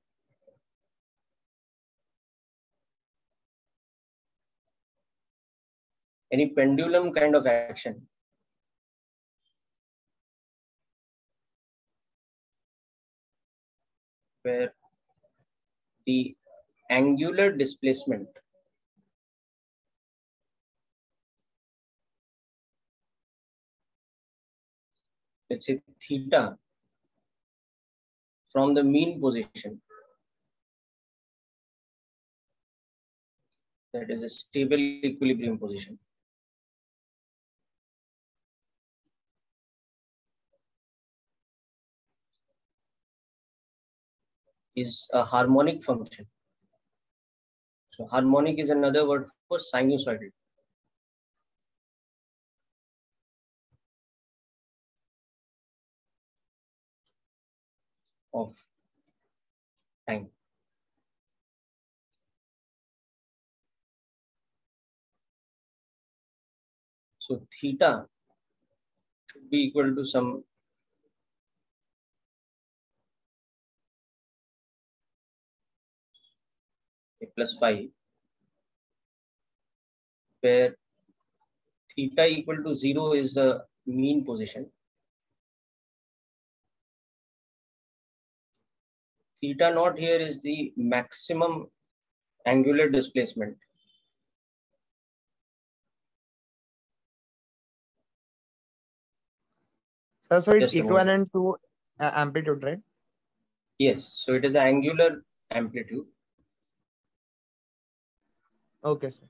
any pendulum kind of action. Where the angular displacement let's say theta from the mean position, that is a stable equilibrium position, is a harmonic function. So harmonic is another word for sinusoidal. Of time. So theta should be equal to some +5, where theta equal to 0 is the mean position. Theta naught here is the maximum angular displacement. So it's equivalent to amplitude, right? Yes, so it is the angular amplitude. Okay, sir.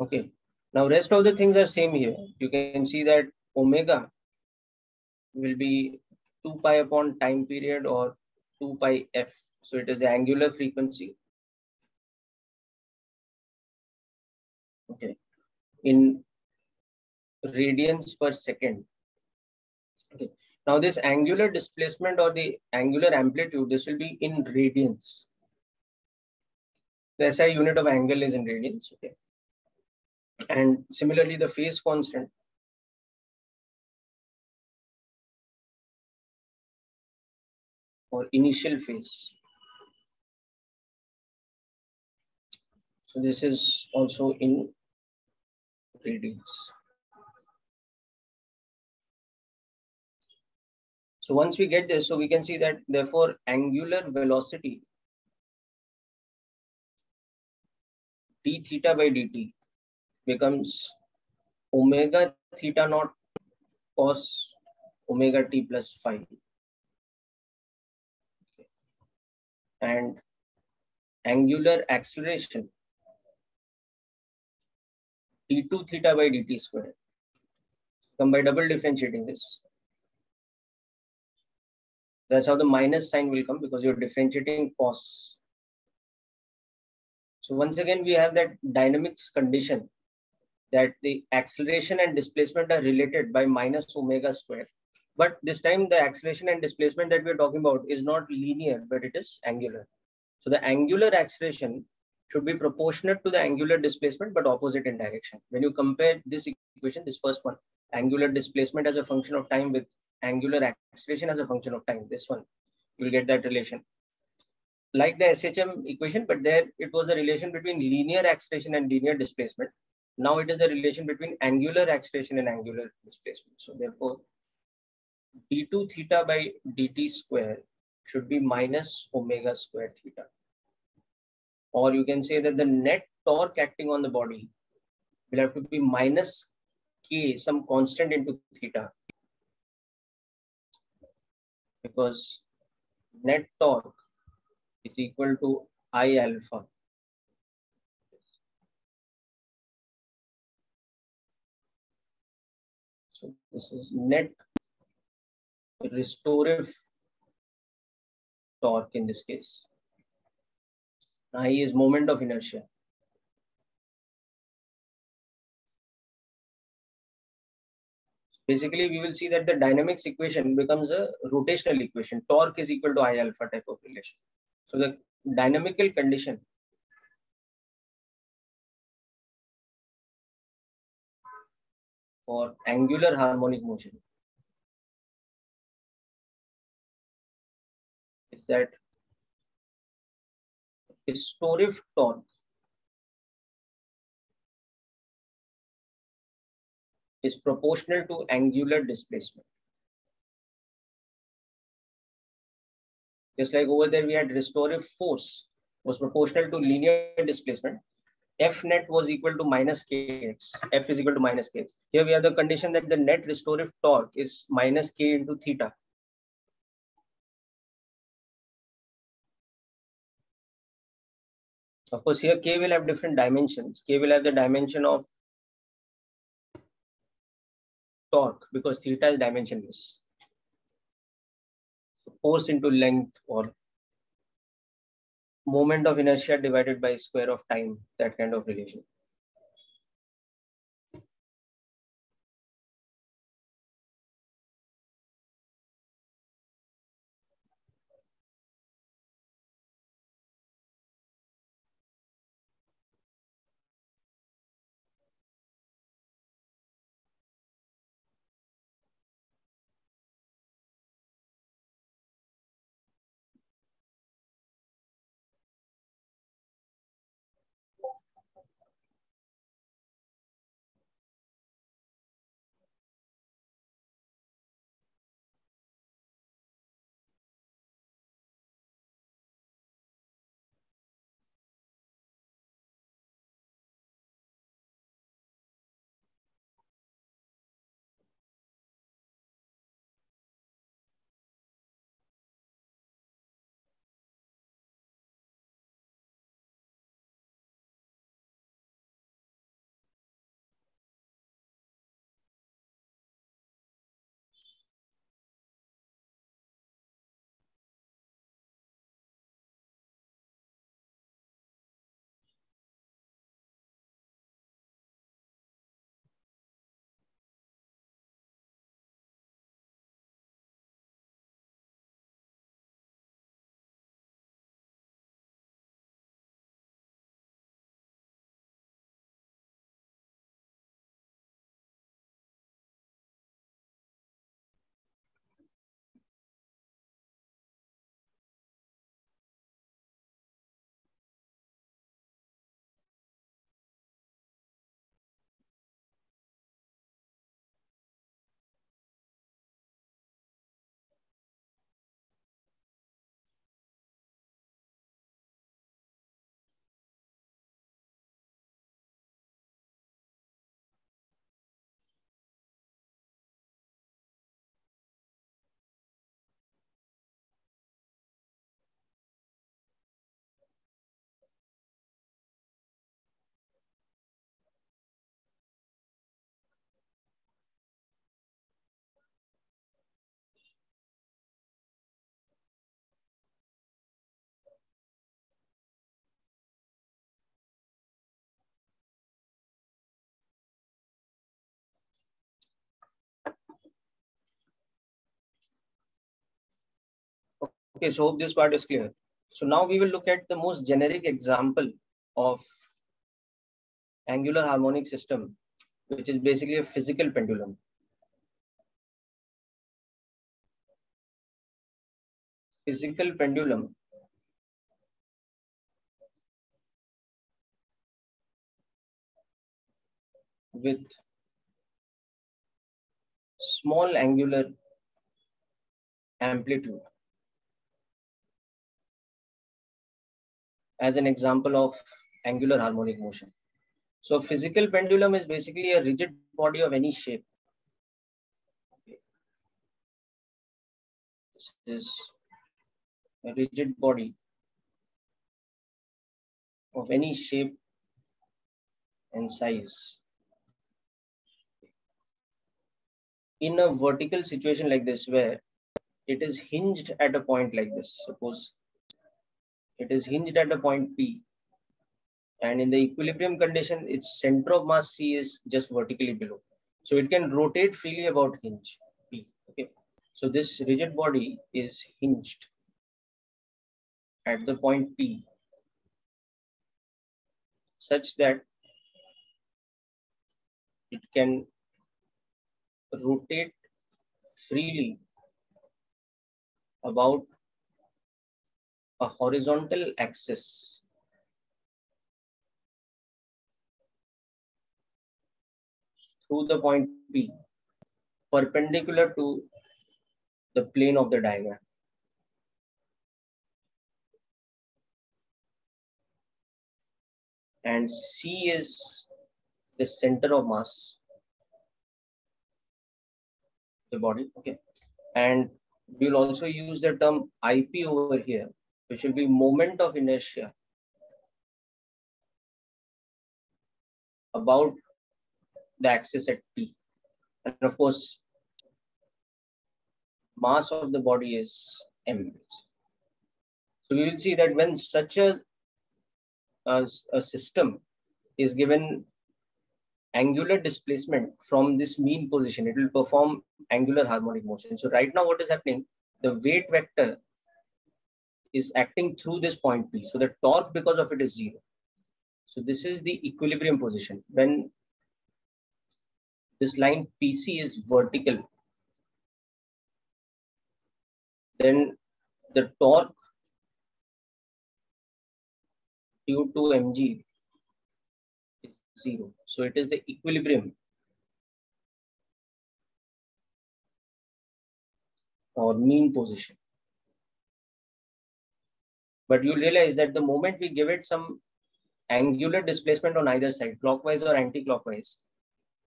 Okay. Now rest of the things are same here. You can see that omega will be 2 pi upon time period or 2 pi f. So it is the angular frequency. Okay. In radians per second. Okay. Now this angular displacement or the angular amplitude, this will be in radians. The SI unit of angle is in radians. Okay. And similarly, the phase constant. Or initial phase. So this is also in radians. So once we get this, so we can see that therefore angular velocity d theta by dt becomes omega theta naught cos omega t plus phi. And angular acceleration d2 theta by dt square. Come by double differentiating this. That's how the minus sign will come because you're differentiating cos. So once again, we have that dynamics condition that the acceleration and displacement are related by minus omega square. But this time the acceleration and displacement that we're talking about is not linear, but it is angular. So the angular acceleration should be proportionate to the angular displacement, but opposite in direction. When you compare this equation, this first one, angular displacement as a function of time with angular acceleration as a function of time, this one, you'll get that relation. Like the SHM equation, but there it was the relation between linear acceleration and linear displacement. Now it is the relation between angular acceleration and angular displacement. So therefore, d2 theta by dt square should be minus omega square theta. Or you can say that the net torque acting on the body will have to be minus k, some constant into theta. Because net torque is equal to I alpha. So this is net restorative torque in this case. I is moment of inertia. Basically, we will see that the dynamics equation becomes a rotational equation. Torque is equal to I alpha type of relation. So the dynamical condition for angular harmonic motion that restorative torque is proportional to angular displacement. Just like over there we had restorative force was proportional to linear displacement. F net was equal to minus kx. F is equal to minus kx. Here we have the condition that the net restorative torque is minus k into theta. Of course, here k will have different dimensions. K will have the dimension of torque because theta is dimensionless. So force into length or moment of inertia divided by square of time, that kind of relation. Okay, so hope this part is clear. So now we will look at the most generic example of angular harmonic system, which is basically a physical pendulum. Physical pendulum with small angular amplitude as an example of angular harmonic motion. So physical pendulum is basically a rigid body of any shape. This is a rigid body of any shape and size. In a vertical situation like this, where it is hinged at a point like this, suppose it is hinged at a point P, and in the equilibrium condition, its center of mass C is just vertically below. So it can rotate freely about hinge P. Okay. So this rigid body is hinged at the point P such that it can rotate freely about a horizontal axis through the point P, perpendicular to the plane of the diagram. And C is the center of mass, the body, okay. And we'll also use the term IP over here, which will be moment of inertia about the axis at P. And of course, mass of the body is M. So we will see that when such a system is given angular displacement from this mean position, it will perform angular harmonic motion. So right now what is happening, the weight vector is acting through this point P. So the torque because of it is zero. So this is the equilibrium position. When this line PC is vertical, then the torque due to mg is zero. So it is the equilibrium or mean position. But you realize that the moment we give it some angular displacement on either side, clockwise or anti-clockwise,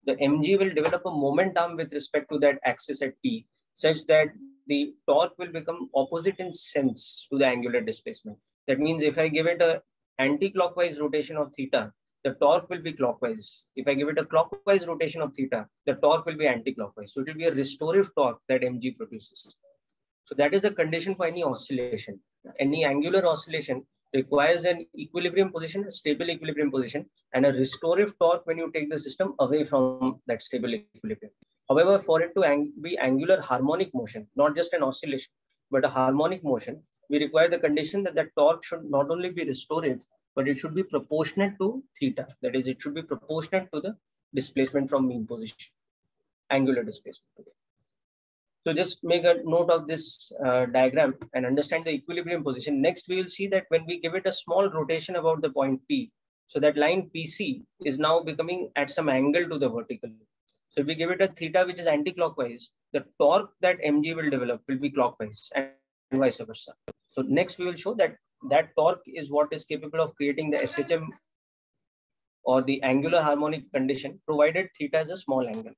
the mg will develop a momentum with respect to that axis at P, such that the torque will become opposite in sense to the angular displacement. That means if I give it an anti-clockwise rotation of theta, the torque will be clockwise. If I give it a clockwise rotation of theta, the torque will be anti-clockwise. So it will be a restorative torque that mg produces. So that is the condition for any oscillation. Any angular oscillation requires an equilibrium position, a stable equilibrium position, and a restorative torque when you take the system away from that stable equilibrium. However, for it to be angular harmonic motion, not just an oscillation, but a harmonic motion, we require the condition that the torque should not only be restorative, but it should be proportionate to theta. That is, it should be proportionate to the displacement from mean position, angular displacement. So just make a note of this diagram and understand the equilibrium position. Next, we will see that when we give it a small rotation about the point P, so that line PC is now becoming at some angle to the vertical. So if we give it a theta, which is anti-clockwise, the torque that mg will develop will be clockwise and vice versa. So next, we will show that that torque is what is capable of creating the SHM or the angular harmonic condition, provided theta is a small angle.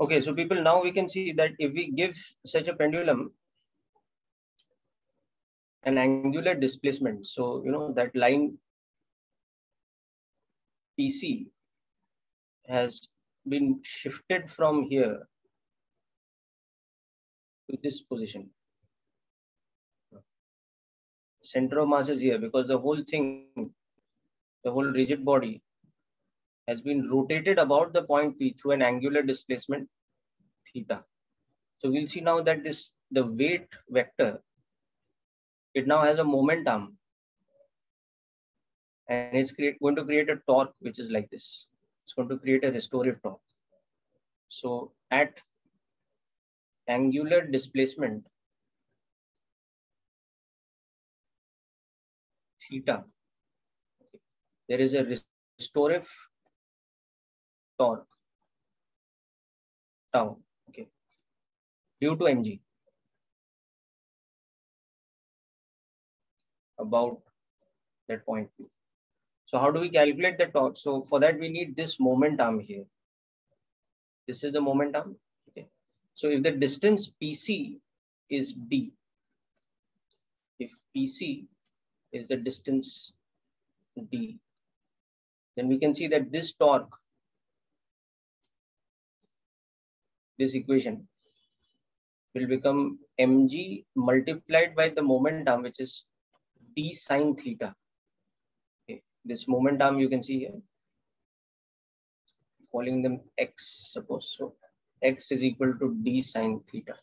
Okay, so people, now we can see that if we give such a pendulum an angular displacement, so you know that line PC has been shifted from here to this position. Center of mass is here because the whole thing, the whole rigid body has been rotated about the point P through an angular displacement theta. So we'll see now that this, the weight vector, it now has a momentum and it's going to create a torque which is like this. It's going to create a restorative torque. So at angular displacement theta, okay, there is a restorative torque tau, okay, due to mg, about that point P. So how do we calculate the torque? So for that we need this moment arm here. This is the moment arm. Okay. So if the distance PC is D, if PC is the distance D, then we can see that this torque, this equation will become mg multiplied by the moment arm, which is d sine theta. Okay. This moment arm you can see here, calling them x, suppose. So x is equal to d sine theta.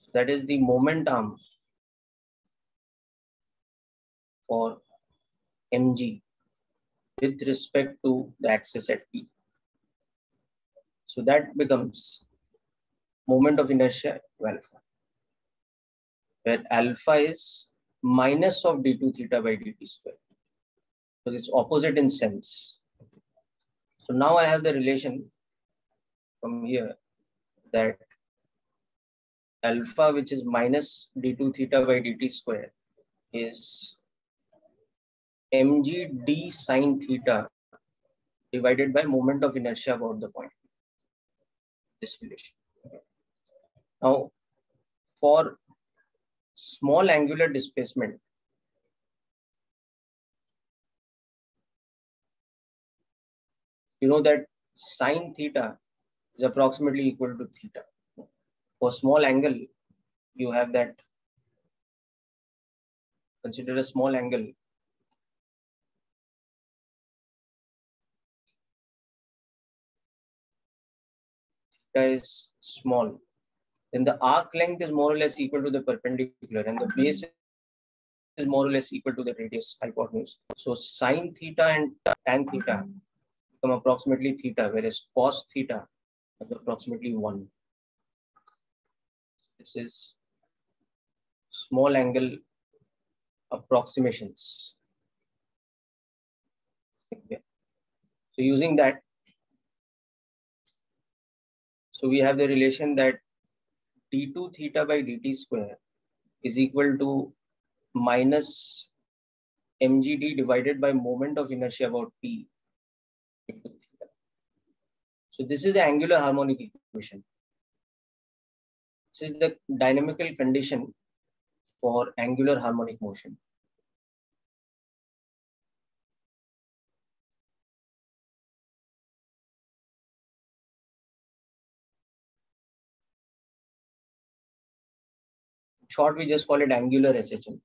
So that is the moment arm for mg with respect to the axis at P. So that becomes moment of inertia alpha, where alpha is minus of d2 theta by dt square, because it's opposite in sense. So now I have the relation from here that alpha, which is minus d2 theta by dt square, is mg d sine theta divided by moment of inertia about the point. This relation. Now, for small angular displacement, you know that sine theta is approximately equal to theta. For small angle, you have that, consider a small angle theta is small, then the arc length is more or less equal to the perpendicular and the base is more or less equal to the radius, hypotenuse. So sine theta and tan theta become approximately theta, whereas cos theta is approximately 1. This is small angle approximations. Okay. So using that, so we have the relation that d2 theta by dt square is equal to minus mgd divided by moment of inertia about P. So this is the angular harmonic equation. This is the dynamical condition for angular harmonic motion. Short, we just call it angular SHM.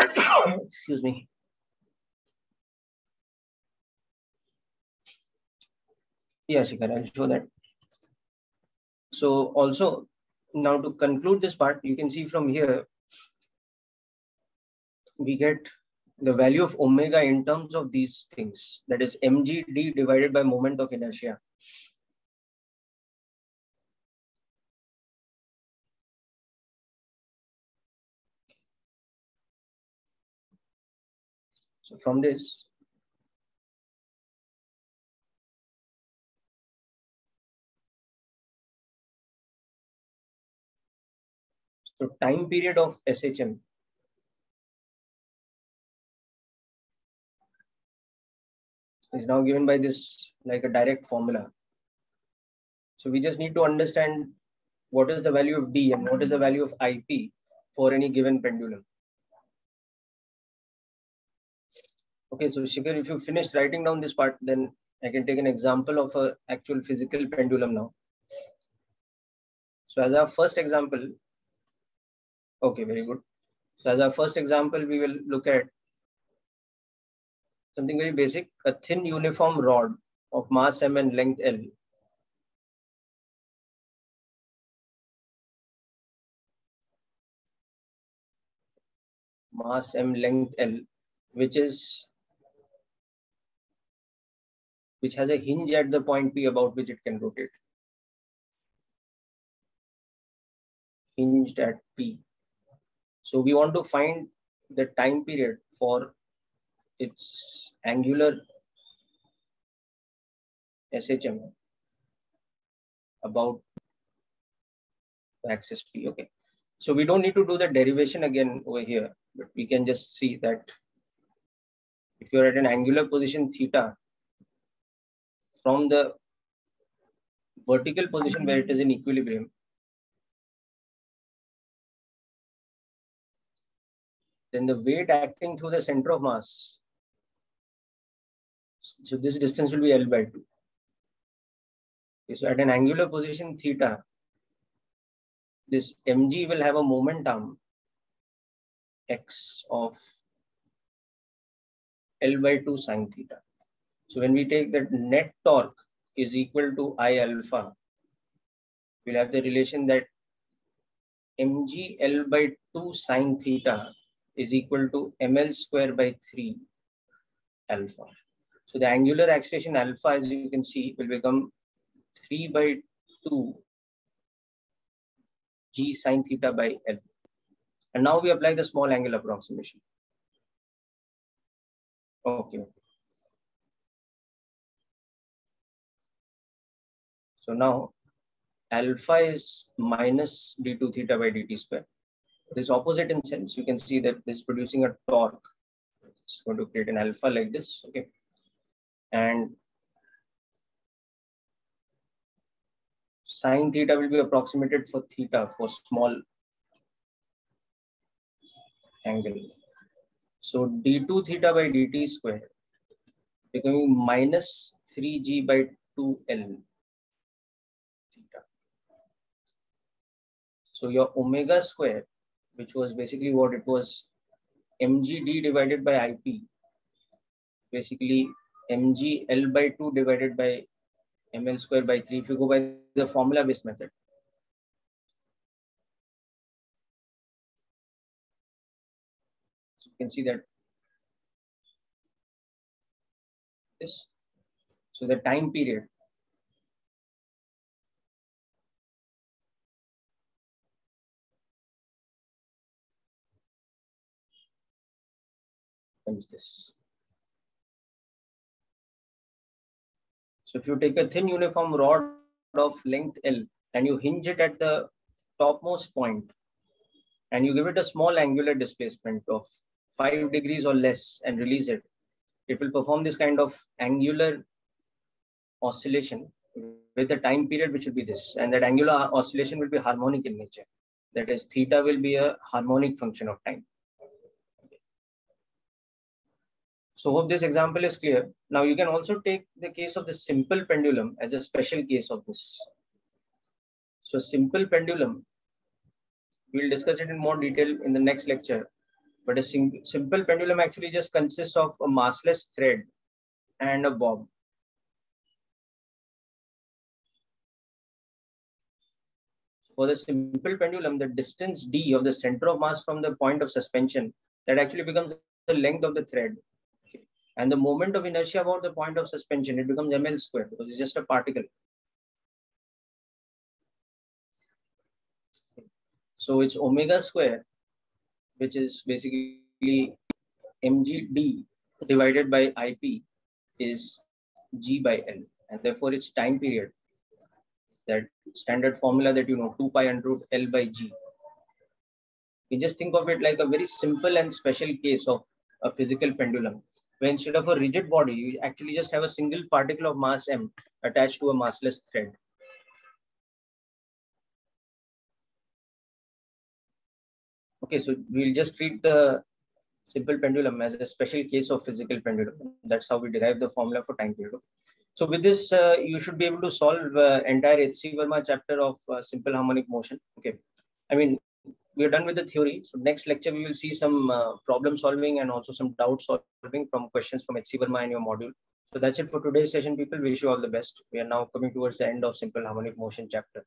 Excuse me. Yes, I'll show that. So also, now to conclude this part, you can see from here, we get the value of omega in terms of these things. That is mgd divided by moment of inertia. So from this, so time period of SHM. Is now given by this like a direct formula. So we just need to understand what is the value of D and what is the value of IP for any given pendulum. Okay, so Shikhar, if you finish writing down this part, then I can take an example of an actual physical pendulum now. So as our first example, okay, very good. So as our first example, we will look at something very basic, a thin uniform rod of mass M and length L. Mass M, length L, which has a hinge at the point P about which it can rotate. Hinged at P. So we want to find the time period for its angular SHM about the axis P. Okay, so we don't need to do the derivation again over here, but we can just see that if you're at an angular position theta from the vertical position where it is in equilibrium, then the weight acting through the center of mass, so this distance will be L by 2. Okay, so at an angular position theta, this mg will have a moment arm x of L by 2 sine theta. So when we take that net torque is equal to I alpha, we'll have the relation that mg L by 2 sine theta is equal to ml square by 3 alpha. So the angular acceleration alpha, as you can see, will become 3 by 2 g sine theta by L. And now we apply the small angle approximation. Okay. So now alpha is minus d2 theta by dt square. This opposite in sense, you can see that this is producing a torque. It's going to create an alpha like this. Okay. And sine theta will be approximated for theta for small angle. So d2 theta by dt square becoming minus 3g by 2l. Theta. So your omega square, which was basically what it was, mgd divided by ip, basically mg L by 2 divided by ml square by 3, if you go by the formula based method. So you can see that this, so the time period comes this. So if you take a thin uniform rod of length L and you hinge it at the topmost point and you give it a small angular displacement of 5 degrees or less and release it, it will perform this kind of angular oscillation with a time period which will be this, and that angular oscillation will be harmonic in nature. That is, theta will be a harmonic function of time. So hope this example is clear. Now you can also take the case of the simple pendulum as a special case of this. So simple pendulum, we'll discuss it in more detail in the next lecture. But a simple pendulum actually just consists of a massless thread and a bob. For the simple pendulum, the distance d of the center of mass from the point of suspension, that actually becomes the length of the thread. Okay. And the moment of inertia about the point of suspension, it becomes ml squared because it's just a particle. Okay. So it's omega square, which is basically mgd divided by ip is g by L. And therefore it's time period. That standard formula that you know, 2 pi √L/G. We just think of it like a very simple and special case of a physical pendulum, where instead of a rigid body, you actually just have a single particle of mass m attached to a massless thread. Okay, so we'll just treat the simple pendulum as a special case of physical pendulum. That's how we derive the formula for time period. So with this, you should be able to solve entire H.C. Verma chapter of simple harmonic motion. Okay, I mean, we're done with the theory. So next lecture, we will see some problem solving and also some doubt solving from questions from H.C. Verma in your module. So that's it for today's session, people. Wish you all the best. We are now coming towards the end of simple harmonic motion chapter.